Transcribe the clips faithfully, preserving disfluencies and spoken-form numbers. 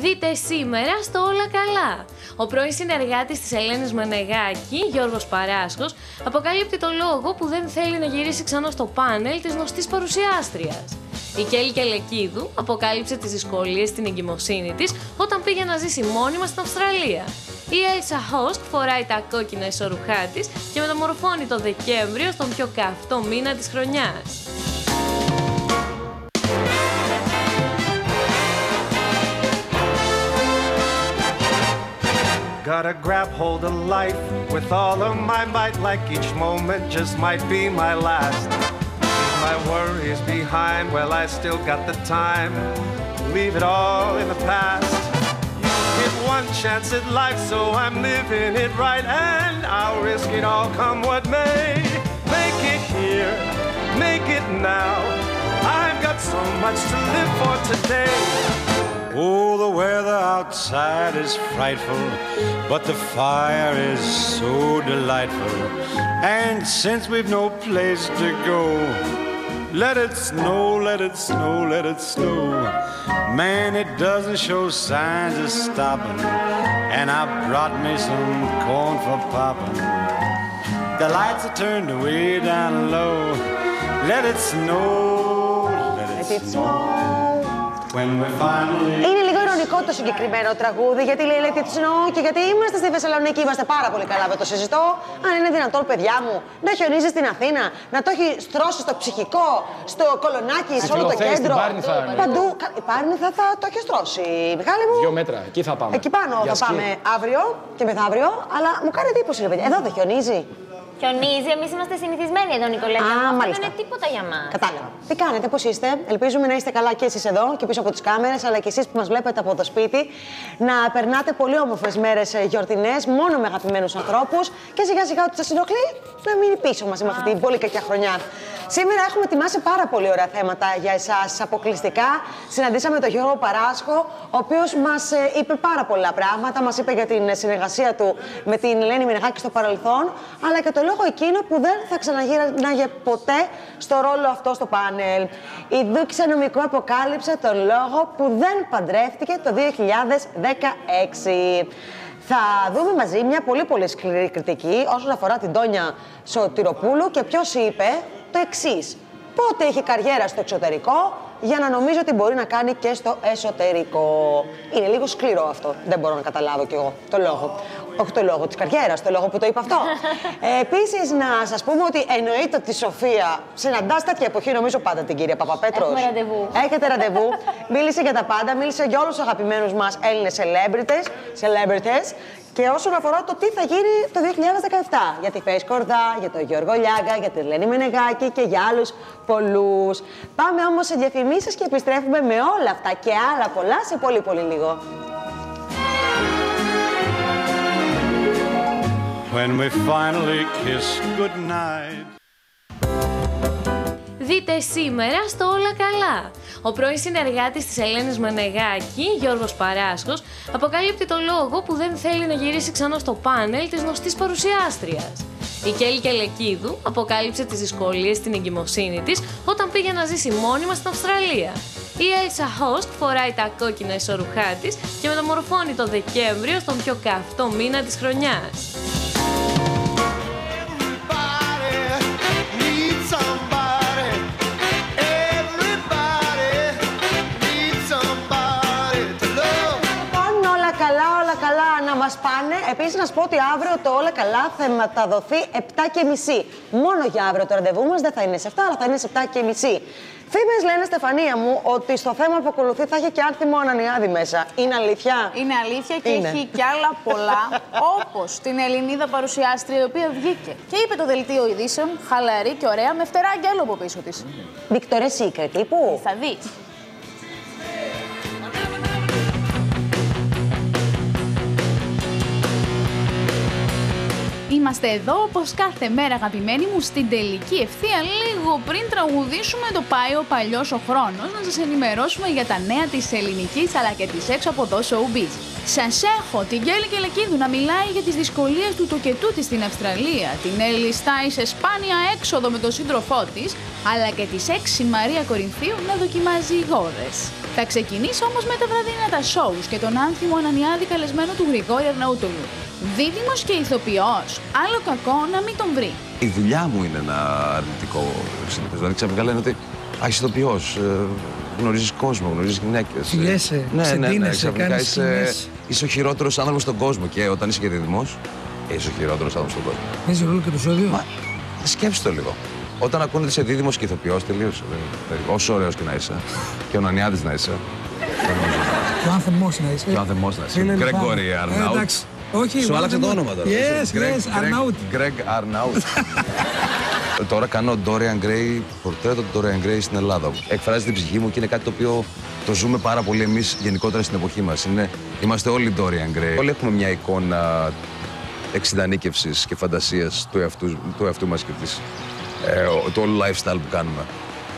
δείτε σήμερα στο Όλα Καλά. Ο πρώην συνεργάτης της Ελένης Μανεγάκη, Γιώργος Παράσχος, αποκαλύπτει το λόγο που δεν θέλει να γυρίσει ξανά στο πάνελ της γνωστής παρουσιάστριας. Η Κέλικα Λεκίδου αποκάλυψε τις δυσκολίες στην εγκυμοσύνη της όταν πήγε να ζήσει μόνιμα στην Αυστραλία. Η Elsa Hosk φοράει τα κόκκινα ισορουχά της και μεταμορφώνει το Δεκέμβριο στον πιο καυτό μήνα της χρονιάς. Gotta grab hold of life with all of my might, like each moment just might be my last. Leave my worries behind, well I still got the time, leave it all in the past. One chance at life, so I'm living it right, and I'll risk it all come what may. Make it here, make it now, I've got so much to live for today. Oh, the weather outside is frightful, but the fire is so delightful. And since we've no place to go, let it snow, let it snow, let it snow. Man, it doesn't show signs of stopping, and I brought me some corn for popping. The lights are turned way down low. Let it snow, let it snow. When we finally... Το συγκεκριμένο τραγούδι, γιατί λέει Let it snow και γιατί είμαστε στη Θεσσαλονίκη, είμαστε πάρα πολύ καλά, δεν το συζητώ. Αν είναι δυνατόν, παιδιά μου, να χιονίζει στην Αθήνα, να το έχει στρώσει στο ψυχικό, στο κολονάκι, σε όλο το κέντρο. Παντού. Η Πάρνηθα θα το έχει στρώσει, Μιχάλη μου. Δύο μέτρα, εκεί θα πάμε. Εκεί πάνω θα πάμε αύριο και μεθαύριο, αλλά μου κάνει εντύπωση, ρε παιδιά. Εδώ δεν χιονίζει. Χιονίζει, εμείς είμαστε συνηθισμένοι εδώ, Νικολέττα. Α, μάλιστα. Δεν είναι τίποτα για μας. Κατάλαβα. Τι κάνετε, πώς είστε? Ελπίζουμε να είστε καλά και εσείς εδώ και πίσω από τις κάμερες, αλλά και εσείς που μας βλέπετε από το σπίτι. Να περνάτε πολύ όμορφες μέρες γιορτινές, μόνο με αγαπημένους ανθρώπους. Και σιγά σιγά ότι σας συνοχλεί, να μείνει πίσω μαζί με αυτή την πολύ κακιά χρονιά. Σήμερα έχουμε ετοιμάσει πάρα πολύ ωραία θέματα για εσάς αποκλειστικά. Συναντήσαμε τον Γιώργο Παράσχο, ο οποίος μας είπε πάρα πολλά πράγματα. Μας είπε για την συνεργασία του με την Ελένη Μανεγάκη στο παρελθόν, αλλά και το λόγο εκείνο που δεν θα ξαναγύρναγε ποτέ στο ρόλο αυτό στο πάνελ. Η Ντουκίσσα Νομικού αποκάλυψε τον λόγο που δεν παντρεύτηκε το δύο χιλιάδες δεκαέξι. Θα δούμε μαζί μια πολύ πολύ σκληρή κριτική όσον αφορά την Τόνια Σωτηροπούλου και ποιος είπε το εξής. Πότε είχε καριέρα στο εξωτερικό για να νομίζω ότι μπορεί να κάνει και στο εσωτερικό. Είναι λίγο σκληρό αυτό. Δεν μπορώ να καταλάβω κι εγώ το λόγο. Όχι το λόγο της καριέρας, το λόγο που το είπα αυτό. ε, Επίσης, να σας πούμε ότι εννοείται ότι η Σοφία συναντάς τέτοια εποχή, νομίζω πάντα την κυρία Παπαπέτρος. Έχουμε ραντεβού. Έχετε ραντεβού. Μίλησε για τα πάντα, μίλησε για όλους τους αγαπημένους μας Έλληνες celebrities. Και όσον αφορά το τι θα γίνει το δύο χιλιάδες δεκαεπτά, για τη Φαίη Σκορδά, για τον Γιώργο Λιάγκα, για την Ελένη Μανεγάκη και για άλλους πολλούς. Πάμε όμως σε διαφημίσεις και επιστρέφουμε με όλα αυτά και άλλα πολλά σε πολύ πολύ λίγο. When we finally kiss goodnight. Δείτε σήμερα στο Όλα Καλά. Ο πρώην συνεργάτης της Ελένης Μανεγάκη, Γιώργος Παράσχος, αποκαλύπτει το λόγο που δεν θέλει να γυρίσει ξανά στο πάνελ της γνωστής παρουσιάστριας. Η Κέλικα Λεκίδου αποκάλυψε τις δυσκολίες στην εγκυμοσύνη της όταν πήγε να ζήσει μόνιμα στην Αυστραλία. Η Elsa Hosk φοράει τα κόκκινα ισορουχά της και μεταμορφώνει το Δεκέμβριο στον πιο καυτό μήνα της χρονιάς. Πάνε. Επίσης, να σου πω ότι αύριο το Όλα Καλά θα μεταδοθεί επτά και μισή. Μόνο για αύριο το ραντεβού μας δεν θα είναι σε επτά, αλλά θα είναι σε επτά και μισή. Φήμες λένε, Στεφανία μου, ότι στο θέμα που ακολουθεί θα έχει και Άνθιμο Ανανιάδη μέσα. Είναι αλήθεια? Είναι αλήθεια και είναι. Έχει κι άλλα πολλά, όπως την Ελληνίδα παρουσιάστρια, η οποία βγήκε και είπε το δελτίο ειδήσεων, χαλαρή και ωραία, με φτερά αγγέλο από πίσω της. Βικτόρια Σίκρετ, τύπου. Θα δεις. Είμαστε εδώ όπως κάθε μέρα, αγαπημένοι μου, στην τελική ευθεία, λίγο πριν τραγουδήσουμε το «Πάει ο παλιός ο χρόνος», να σας ενημερώσουμε για τα νέα της ελληνικής αλλά και της έξω από εδώ showbiz. Σας έχω την Κέλικα Λεκίδου να μιλάει για τις δυσκολίες του τοκετού της στην Αυστραλία, την Έλλη Στάι σε σπάνια έξοδο με τον σύντροφό της, αλλά και της έξι Μαρία Κορινθίου να δοκιμάζει γόδες. Θα ξεκινήσει όμως με τα βραδινά τα σόους και τον Άνθιμο Ανανιάδη καλεσμένο του Γρηγόρη Αρναούτογλου. Δίδυμος και ηθοποιός, άλλο κακό να μην τον βρει. Η δουλειά μου είναι ένα αρνητικό συνήθως. Δηλαδή ξαφνικά λένε ότι α, είσαι ηθοποιός, γνωρίζεις κόσμο, γνωρίζεις γυναίκες. Φιλιέσαι, ναι, ξεντίνεσαι, ναι, ναι, κάνεις σκηνές. Είσαι ο χειρότερος άνθρωπος στον κόσμο και όταν είσαι και δίδυμος, είσαι ο χειρότερος άνθρωπος στον κόσμο. Είσαι όλο και το σώδιο. Μα σκέψτε το λίγο. Όταν ακούνε ότι είσαι δίδυμος και ηθοποιός, τελείωσε. Όσο ωραίος και να είσαι. Και ο Νανιάδης να είσαι. Και ο Άνθεμός να είσαι. Και ο Άνθεμός να είσαι. Γκρέγκορι Αρναούτ. Σου άλλαξε το όνομα τώρα. Yes, yes, Αρναούτ. Γκρέγκ Αρναούτ. Τώρα κάνω Dorian Gray, πορτρέτο του Dorian Gray στην Ελλάδα. Εκφράζει την ψυχή μου και είναι κάτι το οποίο το ζούμε πάρα πολύ εμείς γενικότερα στην εποχή μας. Είμαστε όλοι Dorian Gray. Όλοι έχουμε μια εικόνα εξειδανίκευσης και φαντασίας του εαυτού μας και της. Ε, το όλο lifestyle που κάνουμε.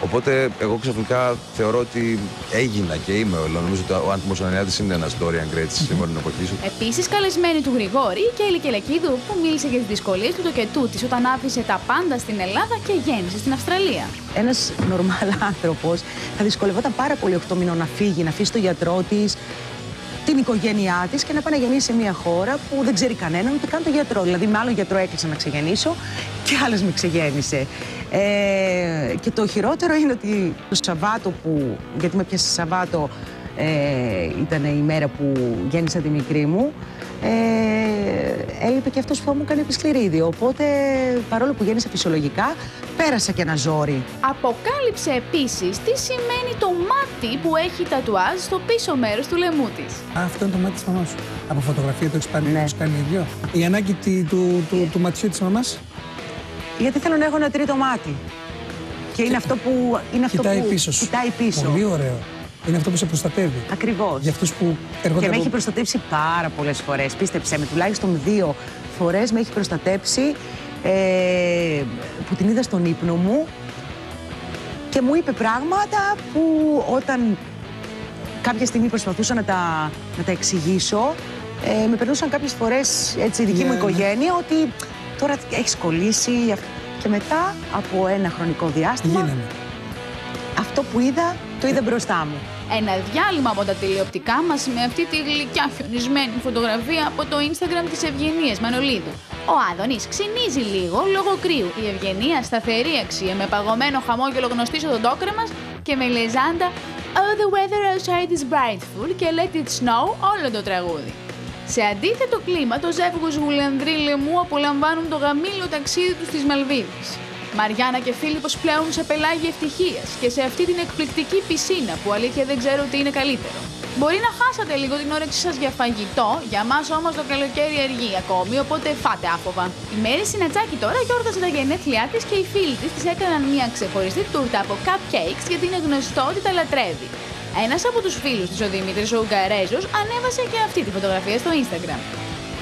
Οπότε, εγώ ξαφνικά θεωρώ ότι έγινα και είμαι όλο. Νομίζω ότι ο Άνθιμος Ανανιάδης είναι ένας Dorian Gray της σημερινής εποχής. Επίσης, καλεσμένοι του Γρηγόρη και η Κέλικα Λεκίδου που μίλησε για τις δυσκολίες του τοκετού της όταν άφησε τα πάντα στην Ελλάδα και γέννησε στην Αυστραλία. Ένας νορμάλ άνθρωπος θα δυσκολευόταν πάρα πολύ οκτώ μηνών να φύγει, να αφήσει τον γιατρό της, την οικογένειά της και να πάει να γεννήσει σε μια χώρα που δεν ξέρει κανέναν ούτε καν τον γιατρό. Δηλαδή, με άλλον γιατρό έκλεισα να ξεγεννήσω και άλλος με ξεγέννησε. Ε, και το χειρότερο είναι ότι το Σαββάτο που. Γιατί με πιάσε Σαββάτο, ε, ήταν η μέρα που γέννησα τη μικρή μου. Ε, έλειπε και αυτό που μου έκανε επισκληρίδιο. Οπότε, παρόλο που γέννησα φυσιολογικά, πέρασα και ένα ζόρι. Αποκάλυψε επίσης τι σημαίνει το μάτι που έχει τατουάζ στο πίσω μέρος του λαιμού της. Α, αυτό είναι το μάτι της μαμάς σου. Από φωτογραφία το έχεις πάρει, ναι. Το κάνει ίδιο. Η ανάγκη του, του, του, του ματιού της μαμάς. Γιατί θέλω να έχω ένα τρίτο μάτι. Και είναι αυτό που. Είναι αυτό κοιτάει, που πίσω σου. κοιτάει πίσω. Πολύ ωραίο. Είναι αυτό που σε προστατεύει. Ακριβώς. Για αυτούς που έρχονται. Και με από... έχει προστατεύσει πάρα πολλές φορές. Πίστεψέ με, τουλάχιστον δύο φορές με έχει προστατεύσει. Ε, που την είδα στον ύπνο μου και μου είπε πράγματα που όταν κάποια στιγμή προσπαθούσα να τα, να τα εξηγήσω, ε, με περνούσαν κάποιες φορές έτσι, η δική yeah, μου οικογένεια, yeah. ότι τώρα έχεις κολλήσει. Και μετά από ένα χρονικό διάστημα, yeah, yeah. αυτό που είδα, το είδα μπροστά μου. Ένα διάλειμμα από τα τηλεοπτικά μας με αυτή τη γλυκιά χιονισμένη φωτογραφία από το Instagram της Ευγενίας Μανολίδου. Ο Άδωνης ξυνίζει λίγο λόγω κρύου. Η Ευγενία σταθερή αξία με παγωμένο χαμόγελο γνωστή στον τόκρε μας και με λεζάντα «Oh, the weather outside is brightful» και «Let it snow» όλο το τραγούδι. Σε αντίθετο κλίμα, το ζεύγος Γουλανδρή Λεμού απολαμβάνουν το γαμήλιο ταξίδι τους στις Μαλβίδες. Μαριάννα και Φίλιππος πλέουν σε πελάγι ευτυχίας και σε αυτή την εκπληκτική πισίνα που αλήθεια δεν ξέρω τι είναι καλύτερο. Μπορεί να χάσατε λίγο την όρεξή σας για φαγητό, για μας όμως το καλοκαίρι αργεί ακόμη, οπότε φάτε άφοβα. Η Μαίρη Συναντσάκη τώρα γιόρτασε τα γενέθλιά της και οι φίλοι της της έκαναν μια ξεχωριστή τούρτα από cupcakes γιατί είναι γνωστό ότι τα λατρεύει. Ένας από τους φίλους της, ο Δημήτρης ο Ουγγαρέζος, ανέβασε και αυτή τη φωτογραφία στο Instagram.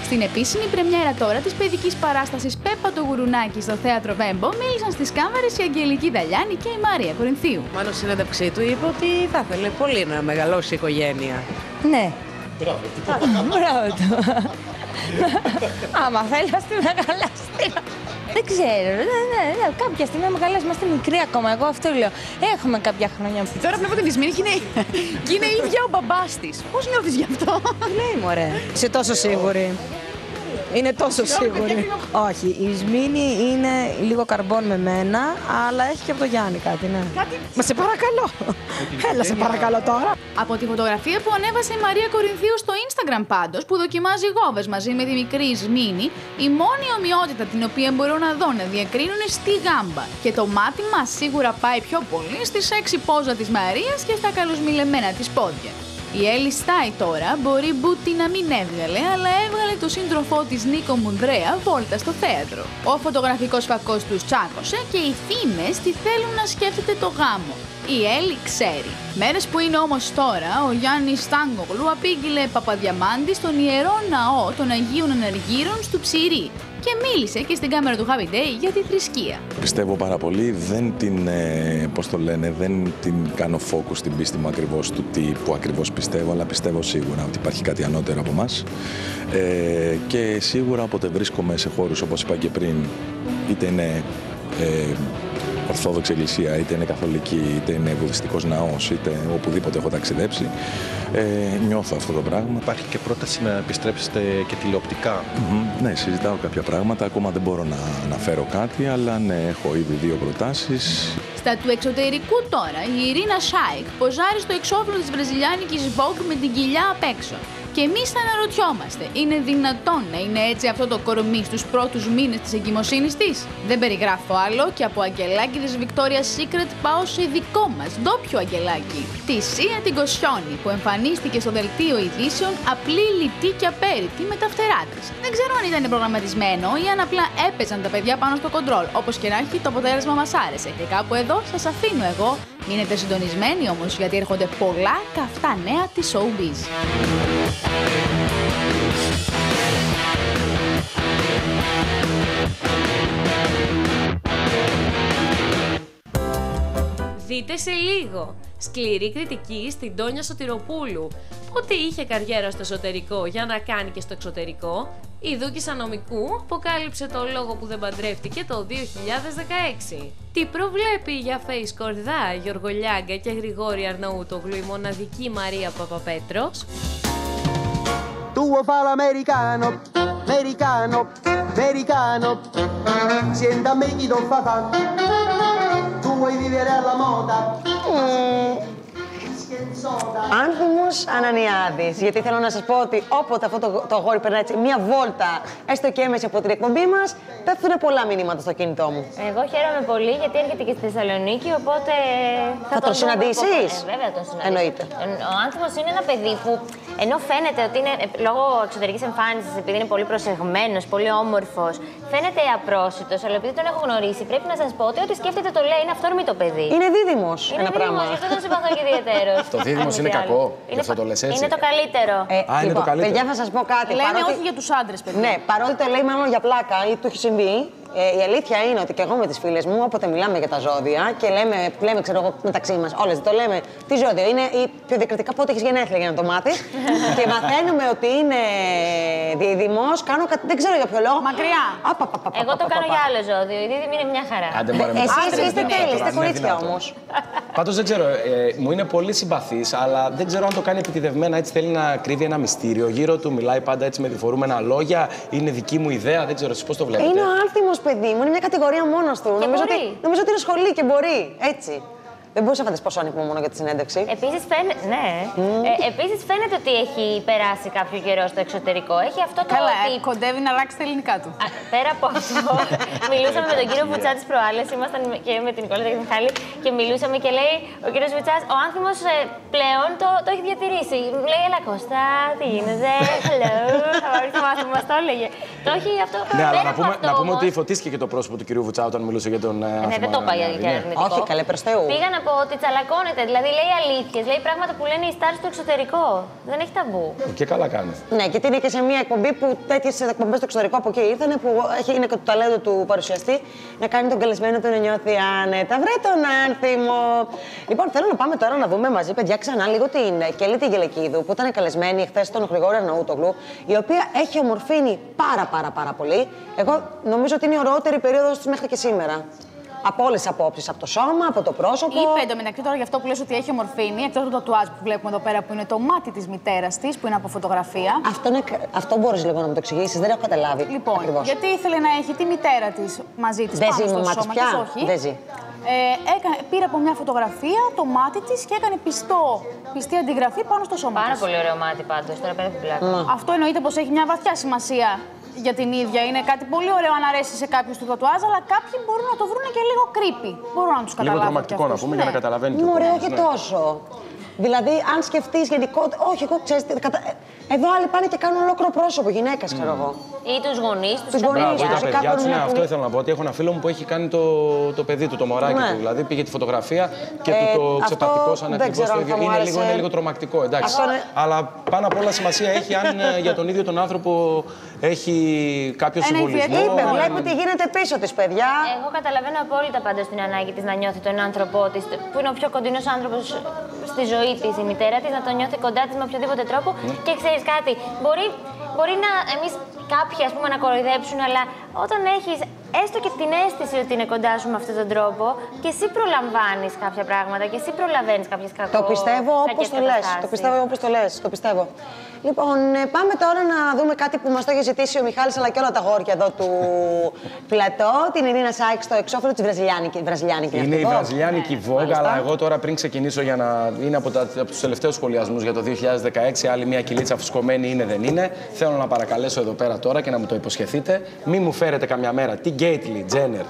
Στην επίσημη πρεμιέρα τώρα της παιδικής παράστασης Πέπα το Γουρουνάκι στο θέατρο Βέμπο μίλησαν στις κάμερες η Αγγελική Δαλιάνη και η Μαρία Κορινθίου. Μάλλον στην συνέντευξή του είπε ότι θα ήθελε πολύ να μεγαλώσει η οικογένεια. Ναι. Μπράβο. Μπράβο του. Άμα θέλει να στη μεγαλώσει. Δεν ξέρω, ναι, ναι, ναι. Κάποια στιγμή να μεγαλώσει, είμαστε μικροί ακόμα. Εγώ αυτό λέω. Έχουμε κάποια χρόνια. Τώρα βλέπω την Ισμήνη και είναι, και είναι ίδια ο μπαμπάς της. Πώς νιώθεις γι' αυτό? Λέει μωρέ. Είσαι τόσο σίγουρη. Είναι τόσο σίγουρη. Όχι, η Ισμήνη είναι λίγο καρμπών με μένα, αλλά έχει και από τον Γιάννη κάτι, ναι. Κάτι... Μα σε παρακαλώ. Έλα, σε παρακαλώ τώρα. Από τη φωτογραφία που ανέβασε η Μαρία Κορινθίου στο Instagram πάντως, που δοκιμάζει γόβες μαζί με τη μικρή Ισμήνη, η μόνη ομοιότητα την οποία μπορώ να δω να διακρίνουν στη γάμπα. Και το μάτι μας σίγουρα πάει πιο πολύ στη σεξι πόζα της Μαρίας και στα καλοσμιλεμένα της πόδια. Η Έλλη Στάι τώρα μπορεί μπούτι να μην έβγαλε, αλλά έβγαλε το σύντροφό της Νίκο Μουνδρέα βόλτα στο θέατρο. Ο φωτογραφικός φακός τους τσάκωσε και οι φήμες τη θέλουν να σκέφτεται το γάμο. Η Έλλη ξέρει. Μέρες που είναι όμως τώρα, ο Γιάννης Στάνκογλου απήγγειλε Παπαδιαμάντη στον Ιερό Ναό των Αγίων Αναργύρων του Ψηρή και μίλησε και στην κάμερα του Happy Day για τη θρησκεία. Πιστεύω πάρα πολύ, δεν την, πώς το λένε, δεν την κάνω focus στην πίστη μου ακριβώς του τι, που ακριβώς πιστεύω, αλλά πιστεύω σίγουρα ότι υπάρχει κάτι ανώτερο από εμάς. Ε, και σίγουρα όποτε βρίσκομαι σε χώρους, όπως είπα και πριν, είτε είναι... Ε, Ορθόδοξη Εκκλησία, είτε είναι καθολική, είτε είναι βουδιστικός ναός, είτε οπουδήποτε έχω ταξιδέψει. Ε, νιώθω αυτό το πράγμα. Υπάρχει και πρόταση να επιστρέψετε και τηλεοπτικά. Mm-hmm. Ναι, συζητάω κάποια πράγματα. Ακόμα δεν μπορώ να αναφέρω κάτι, αλλά ναι, έχω ήδη δύο προτάσεις. Στα του εξωτερικού τώρα, η Ειρίνα Σάικ ποζάρει στο εξώφυλλο της βραζιλιάνικης Vogue με την κοιλιά απ' έξω. Και εμείς θα αναρωτιόμαστε, είναι δυνατόν να είναι έτσι αυτό το κορμί στους πρώτους μήνες της εγκυμοσύνης της? Δεν περιγράφω άλλο και από αγγελάκι της Victoria's Secret πάω σε δικό μας ντόπιο αγγελάκι. Τη Σία την Κοσιόνη που εμφανίστηκε στο δελτίο ειδήσεων απλή, λιτή και απέριτη με τα φτερά της. Δεν ξέρω αν ήταν προγραμματισμένο ή αν απλά έπαιζαν τα παιδιά πάνω στο κοντρόλ. Όπως και να έχει, το αποτέλεσμα μας άρεσε. Και κάπου εδώ σας αφήνω εγώ. Μείνετε συντονισμένοι όμως, γιατί έρχονται πολλά καυτά νέα της showbiz. Δείτε σε λίγο! Σκληρή κριτική στην Τόνια Σωτηροπούλου. Πότε είχε καριέρα στο εσωτερικό για να κάνει και στο εξωτερικό? Η Ντουκίσσα Νομικού αποκάλυψε το λόγο που δεν παντρεύτηκε το δύο χιλιάδες δεκαέξι. Τι προβλέπει για Φαίη Σκορδά, Γιώργο Λιάγκα και Γρηγόρη Αρναούτογλου η μοναδική Μαρία Παπαπέτρος? Tuo fa l'americano, americano, americano, sienta a me chi t'ho fa. Tu vuoi vivere alla moda. Άνθιμος Ανανιάδης, γιατί θέλω να σας πω ότι όποτε αυτό το, το αγόρι περνάει μία βόλτα, έστω και έμεση από την εκπομπή μας, πέφτουν πολλά μηνύματα στο κινητό μου. Εγώ χαίρομαι πολύ γιατί έρχεται και στη Θεσσαλονίκη, οπότε θα, θα τον συναντήσεις. Ε, βέβαια τον συναντήσεις. Εννοείται. Ο Άνθιμος είναι ένα παιδί που, ενώ φαίνεται ότι είναι λόγω εξωτερικής εμφάνισης, επειδή είναι πολύ προσεγμένος, πολύ όμορφος, φαίνεται απρόσιτος, αλλά επειδή τον έχω γνωρίσει, πρέπει να σας πω ότι ό,τι σκέφτεται το λέει, είναι αυτόρμητο παιδί. Είναι δίδυμος. Είναι ένα δίδυμος, γι' αυτό τον συμπαθώ και ιδιαίτερο. Το δίδυμος είναι κακό, είναι το λες έτσι. Είναι το καλύτερο. Ε, Α, λοιπόν, είναι το καλύτερο. Παιδιά, θα σας πω κάτι. Λένε παρότι... όχι για τους άντρες, παιδιά. Ναι, παρότι το λέει μάλλον για πλάκα ή του έχει συμβεί, ε, η αλήθεια είναι ότι και εγώ με τις φίλες μου, όποτε μιλάμε για τα ζώδια και λέμε, λέμε ξέρω εγώ, μεταξύ μας, όλες το λέμε, τι ζώδιο είναι, ή πιο διακριτικά πότε έχεις γενέθλια για να το μάθεις. Και μαθαίνουμε ότι είναι δίδυμος, κάνω κάτι, δεν ξέρω για ποιο λόγο. Μακριά. Α, πα, πα, πα, εγώ το πα, κάνω πα, πα. Για άλλο ζώδιο, η δίδυμη είναι μια χαρά. Εσείς είστε τέλειοι, είστε κορίτσια όμως. Πάντως δεν ξέρω, ε, μου είναι πολύ συμπαθής, αλλά δεν ξέρω αν το κάνει επιτιδευμένα. Έτσι θέλει να κρύβει ένα μυστήριο γύρω του, μιλάει πάντα έτσι με διφορούμενα λόγια. Είναι δική μου ιδέα, δεν ξέρω εσείς πώς το βλέπετε. Είναι ο Άνθιμος, παιδί μου, είναι μια κατηγορία μόνος του. Νομίζω ότι, νομίζω ότι είναι σχολή και μπορεί. Έτσι. Δεν μπορούσα να φανταστεί πόσο ανήκουμε μόνο για τη συνέντευξη. Επίσης φαίνε... ναι. mm. ε, επίσης φαίνεται ότι έχει περάσει κάποιο καιρό στο εξωτερικό. Έχει αυτό το. Καλά, ότι... κοντεύει να αλλάξει τα ελληνικά του. Α, πέρα από αυτό, μιλούσαμε με τον κύριο Βουτσά τις προάλλες. Ήμασταν και με την Νικολέττα και την Χάλη και μιλούσαμε και λέει ο κύριος Βουτσάς, ο Άνθιμος πλέον το, το έχει διατηρήσει. Μου λέει, έλα Κώστα, τι γίνεται, hello, μας το έλεγε. Το έχει αυτό πέρα ναι, να πούμε, αυτό, να πούμε όμως... ότι φωτίστηκε και το πρόσωπο του κυρίου Βουτσά όταν μιλούσε για τον. Ναι, δεν το είπα για αρνητικό. Όχι, καλέ, προς Θεού. Ότι τσαλακώνεται, δηλαδή λέει αλήθειες, λέει πράγματα που λένε οι stars στο εξωτερικό. Δεν έχει ταμπού. Και καλά κάνει. Ναι, γιατί είναι και σε μια εκπομπή που τέτοιες εκπομπές στο εξωτερικό από εκεί ήρθανε, που έχει, είναι και το ταλέντο του παρουσιαστή να κάνει τον καλεσμένο του να νιώθει άνετα. Βρε τον Άνθιμο. Λοιπόν, θέλω να πάμε τώρα να δούμε μαζί, παιδιά, ξανά λίγο την Κέλικα Λεκίδου που ήταν καλεσμένη χθες στον Γρηγόρη Αρναούτογλου, η οποία έχει ομορφύνει πάρα, πάρα, πάρα πολύ. Εγώ νομίζω ότι είναι η ωραιότερη περίοδος μέχρι και σήμερα. Από όλες τις απόψεις, από το σώμα, από το πρόσωπο. Είπε εντωμεταξύ τώρα για αυτό που λες ότι έχει ομορφύνει, εκτός του τατουάζ που βλέπουμε εδώ πέρα που είναι το μάτι της μητέρας της, που είναι από φωτογραφία. Αυτό, είναι, αυτό μπορείς λίγο να μου το εξηγήσεις, δεν έχω καταλάβει. Λοιπόν, ακριβώς. Γιατί ήθελε να έχει τη μητέρα της μαζί της πάνω στο σώμα της, όχι. Δεν ζει. Ε, έκανε, πήρε από μια φωτογραφία το μάτι της και έκανε πιστό, πιστή αντιγραφή πάνω στο σώμα της. Πάρα πολύ ωραίο μάτι πάντως, τώρα πέρα την πλάκα. Mm. Αυτό εννοείται πως έχει μια βαθιά σημασία για την ίδια. Είναι κάτι πολύ ωραίο αν αρέσει σε κάποιους του τατουάζ, αλλά κάποιοι μπορούν να το βρουν και λίγο creepy. Μπορούν να τους καταλάβουν. Λίγο τρομακτικό να πούμε, ναι. Για να καταλαβαίνει και ο κόσμος. Ωραίο και ναι. Τόσο. Δηλαδή, αν σκεφτείς γενικότερα. Όχι, εγώ ξέρεις. Κατα... Εδώ άλλοι πάνε και κάνουν ολόκληρο πρόσωπο, γυναίκα, ξέρω εγώ. Ή τους γονείς τους. Τους γονείς τους. Ναι, αυτό ήθελα να πω. Ότι έχω ένα φίλο μου που έχει κάνει το, το παιδί του, το μωράκι ναι. Του. Δηλαδή, πήγε τη φωτογραφία και ε, του το ξεπατικώσαν ακριβώς το ίδιο. Είναι λίγο, είναι λίγο τρομακτικό, εντάξει. Αυτό είναι... Αλλά πάνω απ' όλα σημασία έχει αν για τον ίδιο τον άνθρωπο έχει κάποιο συμβολισμό. Είπε, βλέπει τι γίνεται πίσω της, παιδιά. Εγώ καταλαβαίνω απόλυτα πάντως την ανάγκη της να νιώθει τον άνθρωπό της, που είναι ο πιο κοντινός άνθρωπος στη ζωή της, η μητέρα της, να τον νιώθει κοντά της με οποιοδήποτε τρόπο. Και ξέρει κάτι, μπορεί, μπορεί να εμείς κάποιοι ας πούμε να κοροϊδέψουν, αλλά όταν έχεις έστω και την αίσθηση ότι είναι κοντά σου με αυτόν τον τρόπο και εσύ προλαμβάνεις κάποια πράγματα και εσύ προλαβαίνεις κάποιες κακό... Το πιστεύω όπως το λες, το πιστεύω όπως το λες, το πιστεύω. Λοιπόν, πάμε τώρα να δούμε κάτι που μας το έχει ζητήσει ο Μιχάλης αλλά και όλα τα γόρια εδώ του πλατό, την Ειρίνα Σάικ στο εξώφυλλο της Βραζιλιάνικη. Βραζιλιάνικη είναι η Βραζιλιάνικη Vogue, αλλά εγώ τώρα πριν ξεκινήσω για να είναι από, τα... από τους τελευταίους σχολιασμούς για το δύο χιλιάδες δεκαέξι, άλλη μια κυλίτσα φουσκωμένη είναι δεν είναι. Θέλω να παρακαλέσω εδώ πέρα τώρα και να μου το υποσχεθείτε, μη μου φέρετε καμιά μέρα την Γκέιτλι Τζένερ,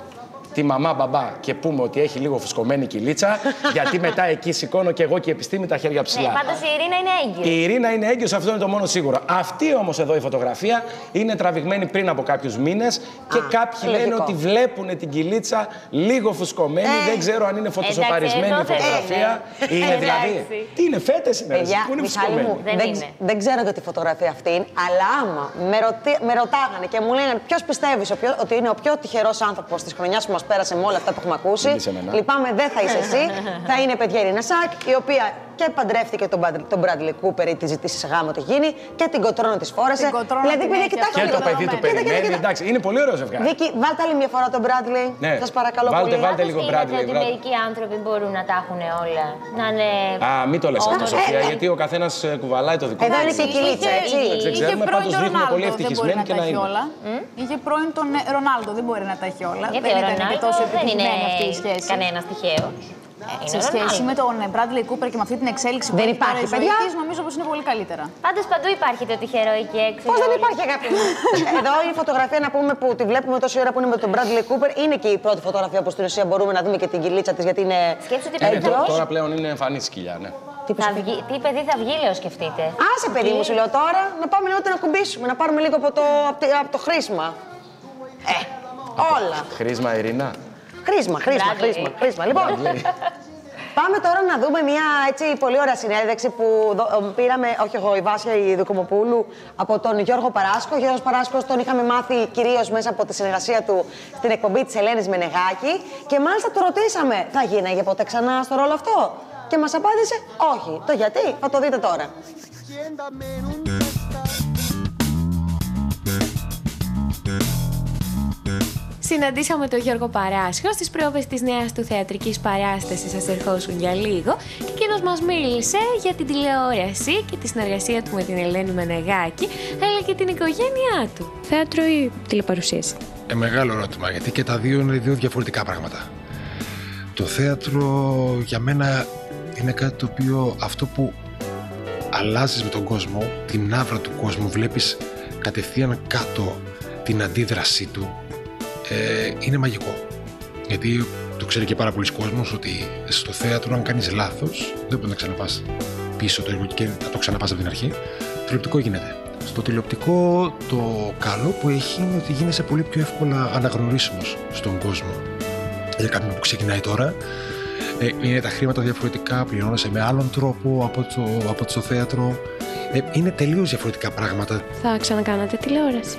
τη μαμά μπαμπά και πούμε ότι έχει λίγο φουσκωμένη κυλίτσα, γιατί μετά εκεί σηκώνω και εγώ και η επιστήμη τα χέρια ψηλά. Ναι, πάντως η Ειρήνα είναι έγκυος. Η Ειρήνα είναι έγκυος, αυτό είναι το μόνο σίγουρο. Αυτή όμως εδώ η φωτογραφία είναι τραβηγμένη πριν από κάποιους μήνες και α, κάποιοι λογικό. Λένε ότι βλέπουν την κυλίτσα λίγο φουσκωμένη. Ε, δεν ξέρω αν είναι φωτοσοπαρισμένη η φωτογραφία. Ε, ναι. Είναι δηλαδή. Τι είναι, φέτες είναι, παιδιά, που είναι φουσκωμένη. Δεν, δεν, δεν ξέρω για τη φωτογραφία αυτή, αλλά άμα με, ρωτή, με ρωτάγανε και μου λένε ποιος πιστεύεις ότι είναι ο πιο τυχερός άνθρωπος της χρονιάς που μας πέρασε με όλα αυτά που έχουμε ακούσει. Λυπάμαι, δεν θα είσαι εσύ. Θα είναι παιδιά Ειρήνα Σάικ, η οποία και παντρεύτηκε τον, τον Bradley Cooper ή τη ζητήσει γάμο το γίνει και την κοτρώνω τη φόρεσε. Δηλαδή πήγε και κοιτάξτε. Και το παιδί του περιμένει. Εντάξει, είναι πολύ ωραίο ζευγάρι. Βίκυ, βάλτε άλλη μια φορά τον Bradley. Ναι. Σας παρακαλώ βάλτε, πολύ. Βάλτε λίγο Bradley. Γιατί μερικοί άνθρωποι μπορούν να τα έχουν όλα. Να είναι... Α, μην το λες αυτό, Σοφία, γιατί ο καθένας κουβαλάει το δικό του. Εδώ είναι και η κυλίτσα, έτσι. Δεν ξέρουμε, πάντως δείχνουμε πολύ ευτυχισμένοι και να είναι. Είχε πρώην τον Ρονάλντο, δεν μπορεί να τα έχει όλα. Και τόσο δεν είναι αυτή η σχέση. Κανένα τυχαίο. Ε, σε σχέση με τον Bradley Cooper και με αυτή την εξέλιξη δεν που υπάρχει τώρα η ζωή της, νομίζω πως είναι πολύ καλύτερα. Πάντως παντού υπάρχει το τυχερό εκεί έξω. Πώς δεν υπάρχει, αγάπη μου. Εδώ η φωτογραφία να πούμε που τη βλέπουμε τόση ώρα που είναι με τον Bradley Cooper είναι και η πρώτη φωτογραφία που στην ουσία μπορούμε να δούμε και την κυλίτσα της γιατί είναι. Σκέψου ότι είναι τώρα, τώρα πλέον είναι εμφανή σκυλιά, ναι. Τι, θα βγει, τι παιδί θα βγει, λέω, σκεφτείτε. Άσε, παιδί μου, σου λέω τώρα να πάμε λίγο να κουμπίσουμε, να πάρουμε λίγο από το, από το χρήσμα. Ε. Όλα. Χρήσμα, Ειρήνα. Χρήσμα, χρήσμα, χρήσμα, χρήσμα. Λοιπόν, πάμε τώρα να δούμε μια έτσι πολύ ωραία συνέντευξη που πήραμε, όχι εγώ, η Βάσια η Δουκομοπούλου, από τον Γιώργο Παράσκο. Ο Γιώργος Παράσκος τον είχαμε μάθει κυρίως μέσα από τη συνεργασία του στην εκπομπή της Ελένης Μανεγάκη και μάλιστα του ρωτήσαμε, θα γίναγε ποτέ ξανά στο ρόλο αυτό. Και μας απάντησε, όχι. Το γιατί, θα το δείτε τώρα. Συναντήσαμε τον Γιώργο Παράσχο στις πρόβες της νέας του θεατρικής παράστασης «Ας ερχόσουν για λίγο» και εκείνος μας μίλησε για την τηλεόραση και τη συνεργασία του με την Ελένη Μανεγάκη, αλλά και την οικογένειά του. Θέατρο ή τηλεπαρουσίαση? Ε, μεγάλο ερώτημα, γιατί και τα δύο είναι δύο διαφορετικά πράγματα. Το θέατρο για μένα είναι κάτι το οποίο αυτό που αλλάζεις με τον κόσμο, την άβρα του κόσμου, βλέπεις κατευθείαν κάτω την αντίδρασή του. Ε, είναι μαγικό, γιατί το ξέρει και πάρα πολλοί κόσμος ότι στο θέατρο αν κάνεις λάθος δεν μπορεί να ξαναπάς πίσω το και να το ξαναπάς από την αρχή. Τηλεοπτικό γίνεται. Στο τηλεοπτικό το καλό που έχει είναι ότι γίνεσαι πολύ πιο εύκολα αναγνωρίσιμος στον κόσμο. Για κάποιον που ξεκινάει τώρα ε, είναι τα χρήματα διαφορετικά, πληρώνεσαι με άλλον τρόπο από το, από το θέατρο. Ε, είναι τελείως διαφορετικά πράγματα. Θα ξανακάνατε τηλεόραση?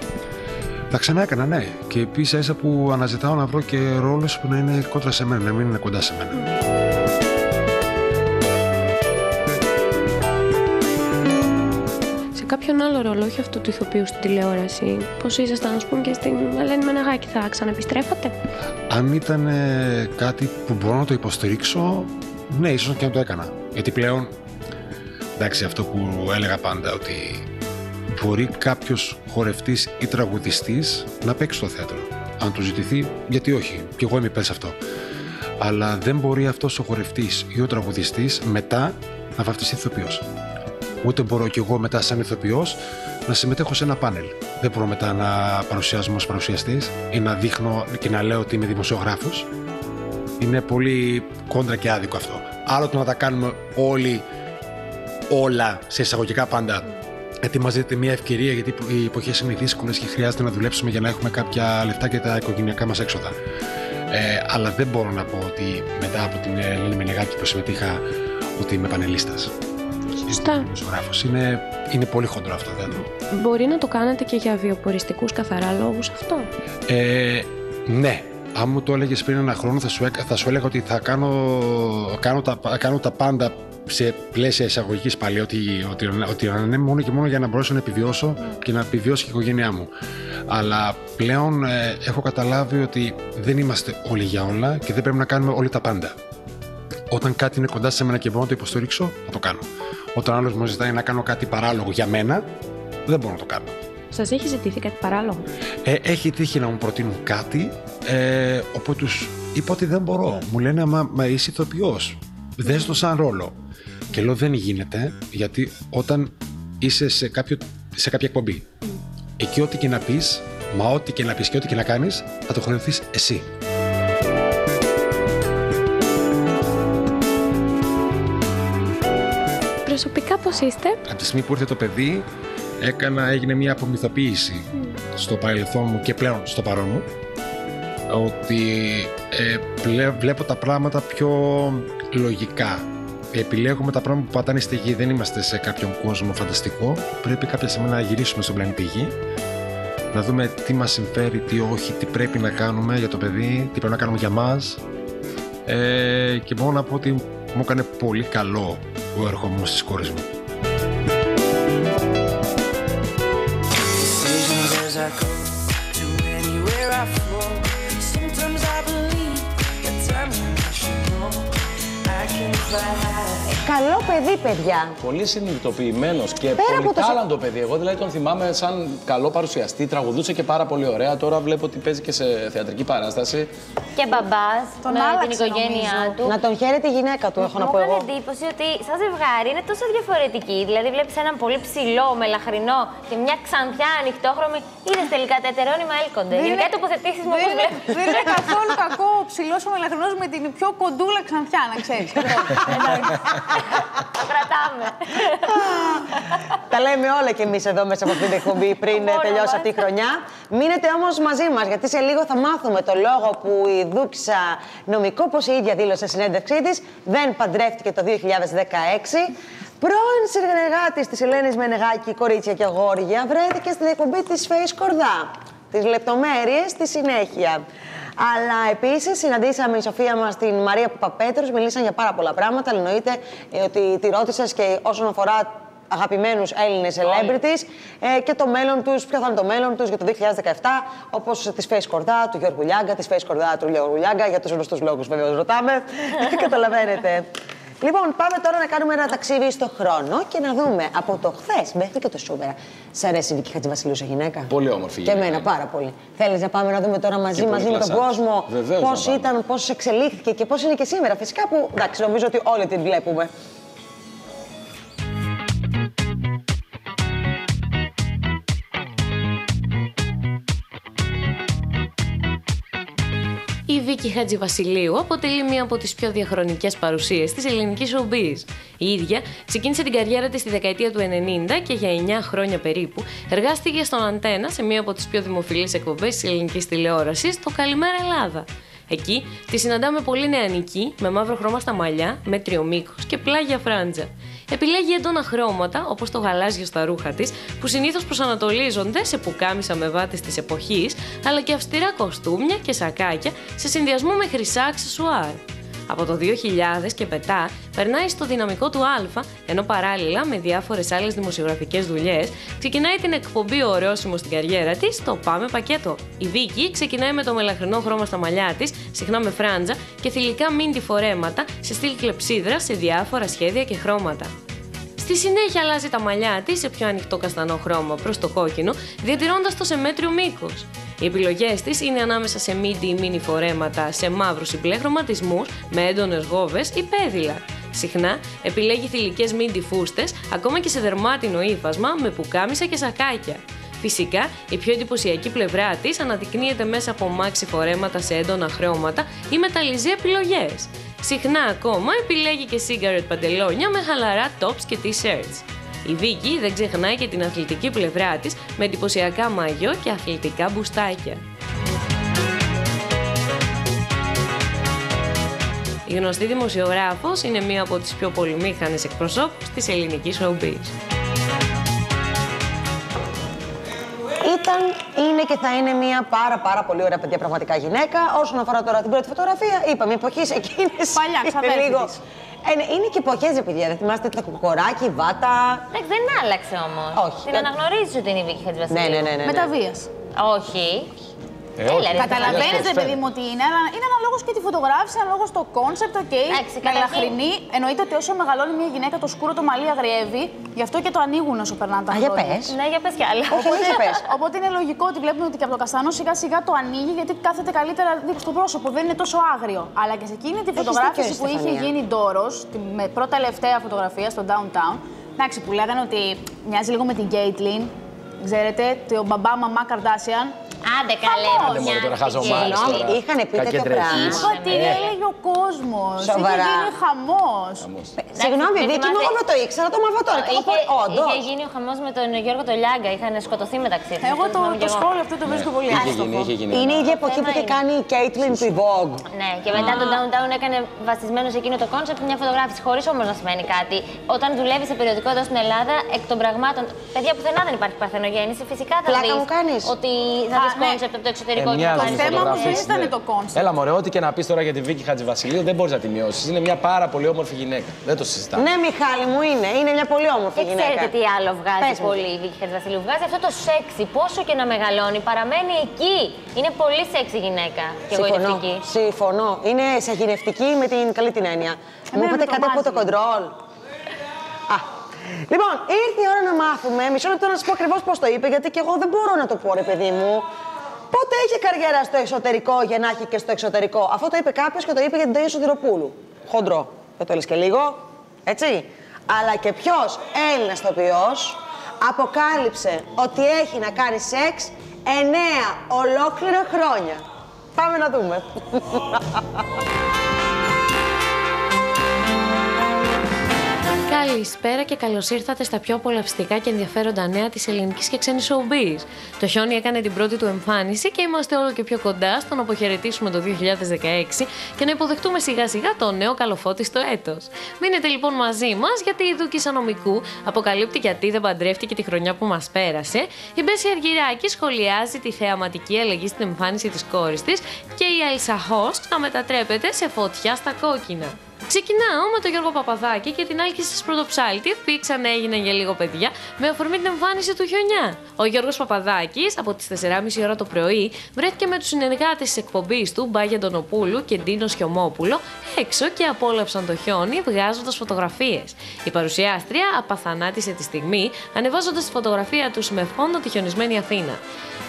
Τα ξανά έκανα, ναι. Και επίσης έσαι που αναζητάω να βρω και ρόλους που να είναι κόντρα σε μένα, να μην είναι κοντά σε μένα. Σε κάποιον άλλο ρόλο, όχι αυτού του ηθοποιού στην τηλεόραση, πώς ήσασταν, ας πούμε, και στην Ελένη Μανεγάκη, θα ξαναεπιστρέφατε? Αν ήταν ε, κάτι που μπορώ να το υποστηρίξω, ναι, ίσως και να το έκανα. Γιατί πλέον, εντάξει, αυτό που έλεγα πάντα, ότι μπορεί κάποιος χορευτής ή τραγουδιστής να παίξει στο θέατρο. Αν του ζητηθεί, γιατί όχι, κι εγώ είμαι υπέρ σε αυτό. Αλλά δεν μπορεί αυτός ο χορευτής ή ο τραγουδιστής μετά να βαφτιστεί ηθοποιός. Ούτε μπορώ κι εγώ μετά, σαν ηθοποιός, να συμμετέχω σε ένα πάνελ. Δεν μπορώ μετά να παρουσιάζομαι ως παρουσιαστής ή να δείχνω και να λέω ότι είμαι δημοσιογράφος. Είναι πολύ κόντρα και άδικο αυτό. Άλλο το να τα κάνουμε όλοι, όλα, σε εισαγωγικά πάντα. Ετοιμάζεται μια ευκαιρία, γιατί οι εποχές είναι δύσκολες και χρειάζεται να δουλέψουμε για να έχουμε κάποια λεφτά και τα οικογενειακά μας έξοδα. Ε, αλλά δεν μπορώ να πω ότι μετά από την Ελένη Μανεγάκη που συμμετείχα ότι είμαι πανελίστας. Σωστά. Είναι, είναι πολύ χοντρό αυτό. Δεν. Μπορεί να το κάνετε και για βιοποριστικούς καθαρά λόγους αυτό? Ε, ναι. Αν μου το έλεγες πριν ένα χρόνο θα σου, θα σου έλεγα ότι θα κάνω, κάνω, τα, κάνω τα πάντα σε πλαίσια εισαγωγής πάλι ότι, ότι, ότι ανέμει μόνο και μόνο για να μπορέσω να επιβιώσω και να επιβιώσει και η οικογένειά μου. Αλλά πλέον ε, έχω καταλάβει ότι δεν είμαστε όλοι για όλα και δεν πρέπει να κάνουμε όλοι τα πάντα. Όταν κάτι είναι κοντά σε μένα και μπορώ να το υποστηρίξω, θα το κάνω. Όταν άλλος μου ζητάει να κάνω κάτι παράλογο για μένα, δεν μπορώ να το κάνω. Σας έχει ζητήθει κάτι παράλογο? Ε, έχει τύχει να μου προτείνουν κάτι, ε, όπου τους είπα ότι δεν μπορώ. Μου λένε, μα, μα είσαι ηθοποιός, δες το σαν ρόλο. Και λέω, δεν γίνεται, γιατί όταν είσαι σε, κάποιο, σε κάποια εκπομπή, mm. εκεί ό,τι και να πεις, μα ό,τι και να πεις και ό,τι και να κάνεις, θα το χρεωθείς εσύ. Προσωπικά πώς είστε? Από τη στιγμή που ήρθε το παιδί, έκανα, έγινε μια απομυθοποίηση mm. στο παρελθόν μου και πλέον στο παρόν μου, ότι ε, πλέ, βλέπω τα πράγματα πιο λογικά. Επιλέγουμε τα πράγματα που πατάνε στη γη. Δεν είμαστε σε κάποιον κόσμο φανταστικό. Πρέπει κάποια στιγμή να γυρίσουμε στον πλανήτη γη, να δούμε τι μας συμφέρει, τι όχι, τι πρέπει να κάνουμε για το παιδί, τι πρέπει να κάνουμε για μας. Ε, και μπορώ να πω ότι μου έκανε πολύ καλό ο ερχομός της κόρης μου. Καλό παιδί, παιδιά. Πολύ συνειδητοποιημένο και πέρα πολύ το... τάλαντο παιδί. Εγώ δηλαδή τον θυμάμαι σαν καλό παρουσιαστή, τραγουδούσε και πάρα πολύ ωραία. Τώρα βλέπω ότι παίζει και σε θεατρική παράσταση. Και μπαμπάς τον με άλλαξε, την οικογένειά νομίζω. Του. Να τον χαίρεται η γυναίκα του, έχω μου να πω εγώ. Μου έκανε εντύπωση ότι σαν ζευγάρι είναι τόσο διαφορετική. Δηλαδή βλέπεις έναν πολύ ψηλό, μελαχρινό και μια ξανθιά ανοιχτόχρωμη. Είδες τελικά τα ετερόνυμα έλκονται. Δεν γενικά οι τοποθετήσεις μου όπως βλέπεις. Δεν είναι καθόλου κακό ο ψηλός ο μελαχρινός με την πιο κοντούλα ξανθιά, να ξέρεις. Το κρατάμε. Τα λέμε όλα κι εμείς εδώ μέσα από αυτήν την εκπομπή πριν τελειώσει αυτή η χρονιά. Μείνετε όμως μαζί μας, γιατί σε λίγο θα μάθουμε το λόγο που η Ντουκίσσα Νομικού, όπως η ίδια δήλωσε στη συνέντευξή της, δεν παντρεύτηκε το δύο χιλιάδες δεκαέξι. Πρώην συνεργάτης της Ελένης Μανεγάκη, κορίτσια και αγόρια, βρέθηκε στην εκπομπή της Φαίη Σκορδά. Τις λεπτομέρειες στη συνέχεια. Αλλά επίσης συναντήσαμε η Σοφία μας την Μαρία Παπαπέτρος, μιλήσαν για πάρα πολλά πράγματα, αλλά εννοείται ότι τη ρώτησες και όσον αφορά αγαπημένους Έλληνες celebrities ε, και το μέλλον τους, ποιο θα είναι το μέλλον τους για το δύο χιλιάδες δεκαεπτά, όπως της Φαίη Σκορδά, του Γιώργου Λιάγκα, της Φαίη Σκορδά, του Γιώργου Λιάγκα, για τους γνωστούς λόγους βέβαια ρωτάμε, καταλαβαίνετε. Λοιπόν, πάμε τώρα να κάνουμε ένα ταξίδι στο χρόνο και να δούμε από το χθες μέχρι και το σήμερα. Σ' αρέσει η Βίκυ Χατζιβασιλείου σαν γυναίκα? Πολύ όμορφη γυναίκα. Και εμένα πάρα πολύ. Θέλεις να πάμε να δούμε τώρα μαζί, μαζί με τον κόσμο πώς ήταν, πώς εξελίχθηκε και πώς είναι και σήμερα? Φυσικά που εντάξει, νομίζω ότι όλοι την βλέπουμε. Η Βίκυ Χατζιβασιλείου αποτελεί μία από τις πιο διαχρονικές παρουσίες της ελληνικής showbiz. Η ίδια ξεκίνησε την καριέρα της στη δεκαετία του ενενήντα και για εννιά χρόνια περίπου εργάστηκε στον Αντένα σε μία από τις πιο δημοφιλείς εκπομπές της ελληνικής τηλεόρασης, το «Καλημέρα Ελλάδα». Εκεί τη συναντάμε πολύ νεανική, με μαύρο χρώμα στα μαλλιά, μέτριο μήκος και πλάγια φράντζα. Επιλέγει έντονα χρώματα, όπως το γαλάζιο στα ρούχα της, που συνήθως προσανατολίζονται σε πουκάμισα με βάτες της εποχής, αλλά και αυστηρά κοστούμια και σακάκια σε συνδυασμό με χρυσά αξεσουάρ. Από το δύο χιλιάδες και μετά περνάει στο δυναμικό του Α, ενώ παράλληλα με διάφορες άλλες δημοσιογραφικές δουλειές ξεκινάει την εκπομπή ορόσημο στην καριέρα της, το Πάμε Πακέτο. Η Βίκυ ξεκινάει με το μελαχρινό χρώμα στα μαλλιά της, συχνά με φράντζα και θηλυκά μίντι φορέματα σε στυλ κλεψίδρα σε διάφορα σχέδια και χρώματα. Στη συνέχεια αλλάζει τα μαλλιά της σε πιο ανοιχτό καστανό χρώμα προς το κόκκινο, διατηρώντας το σε μέτριο μήκος. Οι επιλογές της είναι ανάμεσα σε μίντι ή μίνι φορέματα, σε μαύρους ή μπλε χρωματισμούς, με έντονες γόβες ή πέδιλα. Συχνά επιλέγει θηλυκές μίντι φούστες, ακόμα και σε δερμάτινο ύφασμα, με πουκάμισα και σακάκια. Φυσικά, η πιο εντυπωσιακή πλευρά της αναδεικνύεται μέσα από μάξι φορέματα σε έντονα χρώματα ή μεταλλιζέ επιλογές. Συχνά ακόμα επιλέγει και cigarette παντελόνια με χαλαρά tops και t-shirts. Η Βίκυ δεν ξεχνάει και την αθλητική πλευρά της με εντυπωσιακά μαγιό και αθλητικά μπουστάκια. Η γνωστή δημοσιογράφος είναι μία από τις πιο πολυμήχανες εκπροσώπους της ελληνικής showbiz. ήταν, είναι και θα είναι μια πάρα πάρα πολύ ωραία παιδιά, πραγματικά γυναίκα. Όσον αφορά τώρα την πρώτη φωτογραφία, είπαμε, εποχής εκείνης. Παλιά, ξαδέρφη λίγο... Είναι, είναι και εποχές, παιδιά. Δεν θυμάστε τα κουκοράκι, η βάτα. Εντάξει, δεν άλλαξε όμως. Όχι. Την αναγνωρίζεις ότι είναι η Βίκυ Χατζιβασιλείου. Ναι, ναι, ναι, ναι, ναι. Μεταβίας. Όχι. Ε, καταλαβαίνετε, παιδί μου, ότι είναι, αλλά είναι αναλόγως και τη φωτογράφηση, αναλόγως το κόνσεπτ, οκ. Μελαχρινή. Εννοείται ότι όσο μεγαλώνει μια γυναίκα, το σκούρο το μαλλί αγριεύει, γι' αυτό και το ανοίγουν όσο περνάνε τα χρόνια. Για πες. Ναι, για πες κι άλλα. Οπότε, οπότε είναι λογικό ότι βλέπουμε ότι και από το καστανό σιγά σιγά το ανοίγει, γιατί κάθεται καλύτερα δίπλα στο πρόσωπο, δεν είναι τόσο άγριο. Αλλά και σε εκείνη τη φωτογράφηση που είχε γίνει ντόρος, με πρώτα τελευταία φωτογραφία στο Downtown, εντάξει, που λέγανε ότι μοιάζει λίγο με την Κέιτλιν, ξέρετε, το μπαμπά μαμά Καρδάσιαν. Άντε καλέ, μια νοικοκυριά. Είχαν πει τέτοιο πράγμα. Είπα τι έλεγε ο κόσμος. Σοβαρά. Είχε γίνει χαμός. Συγγνώμη, Βίκυ, μόνο εγώ το ήξερα, το μάθα τώρα. Είχε γίνει ο χαμός με τον Γιώργο τον Λιάγκα, είχαν σκοτωθεί μεταξύ τους. Εγώ το σχόλιο αυτό το βρίσκω πολύ άσχημο. Είναι η ίδια εποχή που είχε κάνει η Κέιτλιν του Vogue. Ναι, και μετά τον Downtown έκανε βασισμένο σε εκείνο το κόνσεπτ μια φωτογράφηση, χωρίς όμως να σημαίνει κάτι. Όταν δουλεύει σε περιοδικό εδώ στην Ελλάδα, εκ των πραγμάτων. Παιδιά, πουθενά δεν υπάρχει παρθενογέννηση, φυσικά θα δεις ότι. Κόνσεπτ από το εξωτερικό. Το θέμα μου δεν ήταν το κόνσεπτ. Έλα, μωρέ, ό,τι και να πεις τώρα για τη Βίκυ Χατζιβασιλείου, δεν μπορείς να τη μειώσεις. Είναι μια πάρα πολύ όμορφη γυναίκα. Δεν το συζητάμε. Ναι, Μιχάλη μου, είναι. Είναι μια πολύ όμορφη γυναίκα. Ξέρετε τι άλλο βγάζει πολύ η Βίκυ Χατζιβασιλείου. Βγάζει αυτό το σεξι. Πόσο και να μεγαλώνει, παραμένει εκεί. Είναι πολύ σεξι γυναίκα. Και γοητευτική. Συμφωνώ. Είναι σαγηνευτική με την καλή την έννοια. Μου είπατε κάτι από το κοντρόλ. Λοιπόν, ήρθε η ώρα να μάθουμε. Μισό λεπτό να σας πω ακριβώς πώς το είπε, γιατί και εγώ δεν μπορώ να το πω, ρε παιδί μου. Πότε έχει καριέρα στο εξωτερικό για να έχει και στο εξωτερικό. Αυτό το είπε κάποιος και το είπε για την Τόνια Σωτηροπούλου. Χοντρό. Δεν το λες και λίγο. Έτσι. Αλλά και ποιος Έλληνας ηθοποιός αποκάλυψε ότι έχει να κάνει σεξ εννέα ολόκληρα χρόνια. Πάμε να δούμε. Καλησπέρα και καλώς ήρθατε στα πιο απολαυστικά και ενδιαφέροντα νέα της ελληνικής και ξένης showbiz. Το χιόνι έκανε την πρώτη του εμφάνιση και είμαστε όλο και πιο κοντά στο να αποχαιρετήσουμε το δύο χιλιάδες δεκαέξι και να υποδεχτούμε σιγά σιγά το νέο καλοφώτιστο έτος. Μείνετε λοιπόν μαζί μας, γιατί η Ντουκίσσα Νομικού αποκαλύπτει γιατί δεν παντρεύτηκε τη χρονιά που μας πέρασε. Η Μπέσσυ σχολιάζει τη θεαματική αλλαγή στην εμφάνιση της κόρης της και η Elsa Hosk θα μετατρέπεται σε φωτιά στα κόκκινα. Ξεκινάω με τον Γιώργο Παπαδάκη και την Άλκη τη Πρωτοψάλτη, που ξανά έγιναν για λίγο παιδιά, με αφορμή την εμφάνιση του χιονιά. Ο Γιώργος Παπαδάκης, από τις τεσσεράμισι ώρα το πρωί, βρέθηκε με τους συνεργάτες της εκπομπής του, Μπάγια Αντωνοπούλου και Ντίνο Χιωμόπουλο, έξω και απόλαυσαν το χιόνι, βγάζοντας φωτογραφίες. Η παρουσιάστρια απαθανάτησε τη στιγμή, ανεβάζοντας τη φωτογραφία τους με φόντο τη χιονισμένη Αθήνα.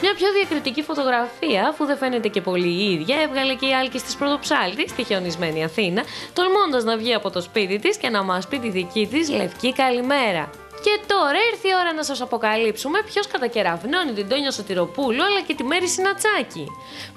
Μια πιο διακριτική φωτογραφία, που δεν φαίνεται και πολύ η ίδια, έβγαλε και η Άλκη τη Πρωτοψάλτη, στη χιονισμένη Αθήνα, τολμώντας να βγει από το σπίτι της και να μας πει τη δική της λευκή καλημέρα. Και τώρα ήρθε η ώρα να σας αποκαλύψουμε ποιος κατακεραυνώνει την Τόνια Σωτηροπούλου αλλά και τη Μαίρη Συναντσάκη.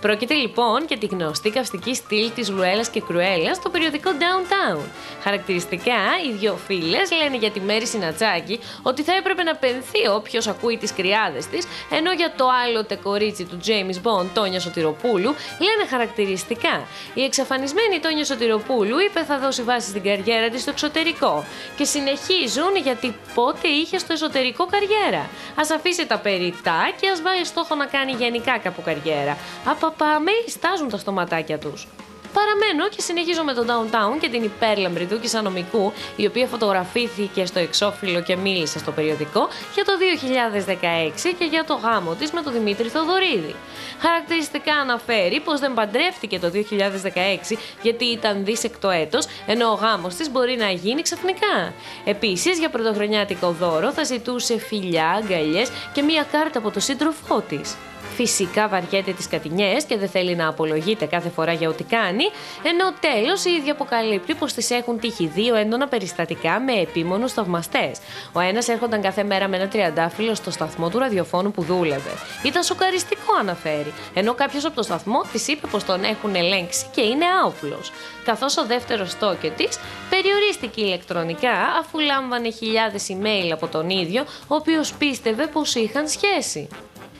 Πρόκειται λοιπόν για τη γνωστή καυστική στυλ της Λουέλας και Κρουέλας στο περιοδικό Downtown. Χαρακτηριστικά, οι δύο φίλες λένε για τη Μαίρη Συναντσάκη ότι θα έπρεπε να πενθεί όποιος ακούει τις κρυάδες της, ενώ για το άλλοτε κορίτσι του James Bond, Τόνια Σωτηροπούλου, λένε χαρακτηριστικά. Η εξαφανισμένη Τόνια Σωτηροπούλου είπε θα δώσει βάση στην καριέρα της στο εξωτερικό και συνεχίζουν γιατί ότι είχε στο εσωτερικό καριέρα. Ας αφήσει τα περιτά και ας βάλει στόχο να κάνει γενικά κάπου καριέρα. Απαπαμέ, στάζουν τα στοματάκια τους. Παραμένω και συνεχίζω με τον Downtown και την υπέρλαμπρη Ντουκίσσα Νομικού, η οποία φωτογραφήθηκε στο εξώφυλλο και μίλησε στο περιοδικό για το δύο χιλιάδες δεκαέξι και για το γάμο της με τον Δημήτρη Θοδωρίδη. Χαρακτηριστικά αναφέρει πως δεν παντρεύτηκε το δύο χιλιάδες δεκαέξι γιατί ήταν δίσεκτο έτος, ενώ ο γάμος της μπορεί να γίνει ξαφνικά. Επίσης, για πρωτοχρονιάτικο δώρο θα ζητούσε φιλιά, αγκαλιές και μία κάρτα από τον σύντροφό της. Φυσικά βαριέται τις κατηνιές και δεν θέλει να απολογείται κάθε φορά για ό,τι κάνει, ενώ τέλος η ίδια αποκαλύπτει πως της έχουν τύχει δύο έντονα περιστατικά με επίμονους θαυμαστές. Ο ένας έρχονταν κάθε μέρα με ένα τριαντάφυλλο στο σταθμό του ραδιοφώνου που δούλευε. Ήταν σοκαριστικό, αναφέρει, ενώ κάποιος από το σταθμό της είπε πως τον έχουν ελέγξει και είναι άοπλος. Καθώς ο δεύτερος στόκε της περιορίστηκε ηλεκτρονικά, αφού λάμβανε χιλιάδες email από τον ίδιο, ο οποίος πίστευε πως είχαν σχέση.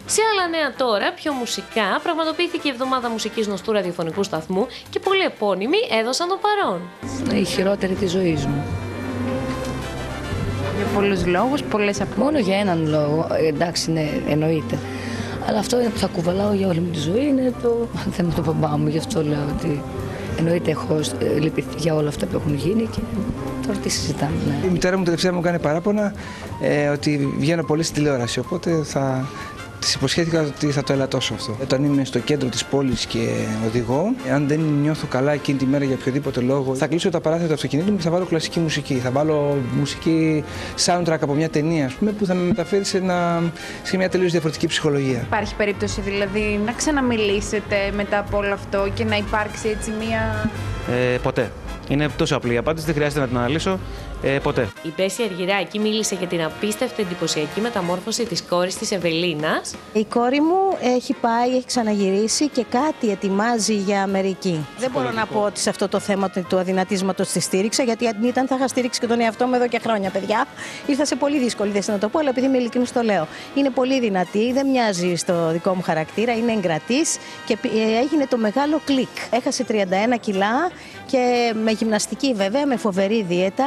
Σε άλλα νέα τώρα, πιο μουσικά, πραγματοποιήθηκε η εβδομάδα μουσικής γνωστού ραδιοφωνικού σταθμού και πολλοί επώνυμοι έδωσαν το παρόν. Η χειρότερη της ζωής μου. Για πολλούς λόγους, πολλές απ' μόνο για έναν λόγο, εντάξει, ναι, εννοείται. Αλλά αυτό είναι που θα κουβαλάω για όλη μου τη ζωή, είναι το θέμα του παπά μου. Γι' αυτό λέω ότι εννοείται έχω λυπηθεί για όλα αυτά που έχουν γίνει και τώρα τι συζητάμε. Ναι. Η μητέρα μου τελευταία μου κάνει παράπονα ε, ότι βγαίνω πολύ στη τηλεόραση, οπότε θα... Της υποσχέθηκα ότι θα το ελαττώσω αυτό. Όταν είμαι στο κέντρο της πόλης και οδηγώ, αν δεν νιώθω καλά εκείνη τη μέρα για οποιοδήποτε λόγο, θα κλείσω τα παράθυρα του αυτοκινήτου μου και θα βάλω κλασική μουσική. Θα βάλω μουσική soundtrack από μια ταινία, ας πούμε, που θα με μεταφέρει σε, ένα, σε μια τελείως διαφορετική ψυχολογία. Υπάρχει περίπτωση δηλαδή να ξαναμιλήσετε μετά από όλο αυτό και να υπάρξει έτσι μια. Ε, ποτέ. Είναι τόσο απλή η απάντηση, δεν χρειάζεται να την αναλύσω ε, ποτέ. Η Μπέσσυ Αργυράκη μίλησε για την απίστευτη εντυπωσιακή μεταμόρφωση της κόρης της Ευελίνας. Η κόρη μου έχει πάει, έχει ξαναγυρίσει και κάτι ετοιμάζει για Αμερική. Δεν μπορώ να πω ότι σε αυτό το θέμα του αδυνατίσματος τη στήριξα, γιατί αν ήταν θα είχα στήριξει και τον εαυτό μου εδώ και χρόνια, παιδιά. Ήρθα σε πολύ δύσκολη θέση να το πω, αλλά επειδή είμαι ειλικρινής το λέω. Είναι πολύ δυνατή, δεν μοιάζει στο δικό μου χαρακτήρα, είναι εγκρατής και έγινε το μεγάλο κλικ. Έχασε τριάντα ένα κιλά και με γυμναστική βέβαια, με φοβερή δίαιτα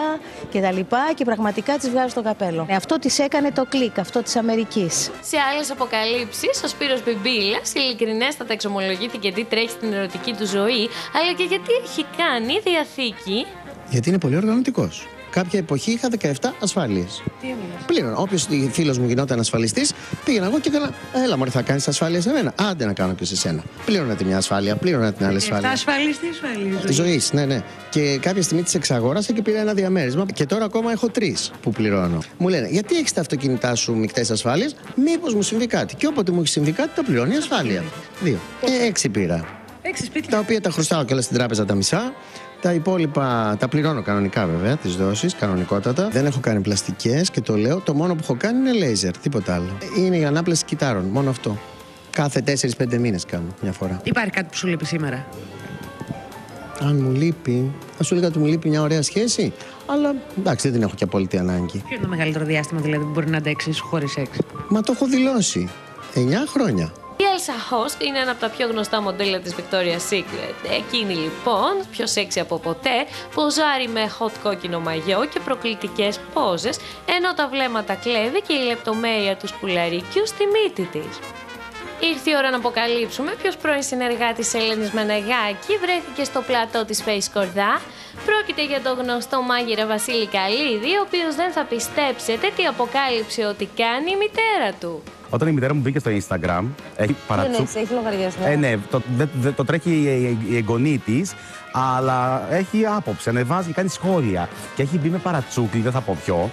και τα λοιπά και πραγματικά της βγάζω το καπέλο. Αυτό της έκανε το κλικ, αυτό της Αμερικής. Σε άλλες αποκαλύψεις, ο Σπύρος Μπιμπίλας ειλικρινέστατα εξομολογήθηκε τι τρέχει στην ερωτική του ζωή, αλλά και γιατί έχει κάνει διαθήκη. Γιατί είναι πολύ οργανωτικός. Κάποια εποχή είχα δεκαεπτά ασφάλειες. Τι έμεινες? Πλήρω. Όποιος φίλος μου γινόταν ασφαλιστής, πήγαινα εγώ και έκανα. Έλα, μωρέ, θα κάνεις ασφάλεια σε μένα. Άντε να κάνω και σε σένα. Πλήρωνα την μια ασφάλεια, πλήρωνα την άλλη ασφάλεια. Τα ασφάλειες, τι ασφάλειες? Τη ζωή, ναι, ναι. Και κάποια στιγμή τις εξαγόρασα και πήρα ένα διαμέρισμα. Και τώρα ακόμα έχω τρεις που πληρώνω. Μου λένε, γιατί έχεις τα αυτοκίνητά σου μικτές ασφάλειες, μήπως μου συμβεί κάτι. Και όποτε μου έχει συμβεί κάτι, τα πληρώνει η ασφάλεια. Δύο. Και έξι πήρα. Έξι σπίτια. Τα οποία τα χρωστάω και όλα στην τράπεζα τα μισά. Τα υπόλοιπα τα πληρώνω κανονικά βέβαια, τις δόσεις, κανονικότατα. Δεν έχω κάνει πλαστικές και το λέω. Το μόνο που έχω κάνει είναι λέιζερ, τίποτα άλλο. Είναι η ανάπλαση κυτάρων, μόνο αυτό. Κάθε τέσσερις πέντε μήνες κάνω μια φορά. Υπάρχει κάτι που σου λείπει σήμερα? Αν μου λείπει, θα σου έλεγα ότι μου λείπει μια ωραία σχέση, αλλά εντάξει, δεν την έχω και απόλυτη ανάγκη. Ποιο είναι το μεγαλύτερο διάστημα δηλαδή που μπορεί να αντέξεις χωρίς σεξ? Μα το έχω δηλώσει. εννιά χρόνια. Η Elsa Hosk είναι ένα από τα πιο γνωστά μοντέλα της Victoria's Secret. Εκείνη λοιπόν, πιο σεξι από ποτέ, ποζάρει με hot κόκκινο μαγιό και προκλητικές πόζες, ενώ τα βλέμματα κλέβει και η λεπτομέρεια του σκουλαρικιού στη μύτη της. Ήρθε η ώρα να αποκαλύψουμε ποιος πρώην συνεργάτης Ελένης Μανεγάκη βρέθηκε στο πλατό της Φαίη Σκορδά. Πρόκειται για τον γνωστό μάγειρα Βασίλη Καλίδη, ο οποίος δεν θα πιστέψετε τι αποκάλυψε ότι κάνει η μητέρα του. Όταν η μητέρα μου μπήκε στο Instagram, έχει παρατσού... Δεν έχει λογαριασμό. Ε, ναι, το, δε, δε, το τρέχει η εγγονή της, αλλά έχει άποψη, ανεβάζει, κάνει σχόλια. Και έχει μπει με παρατσούκλι, δεν θα πω ποιο,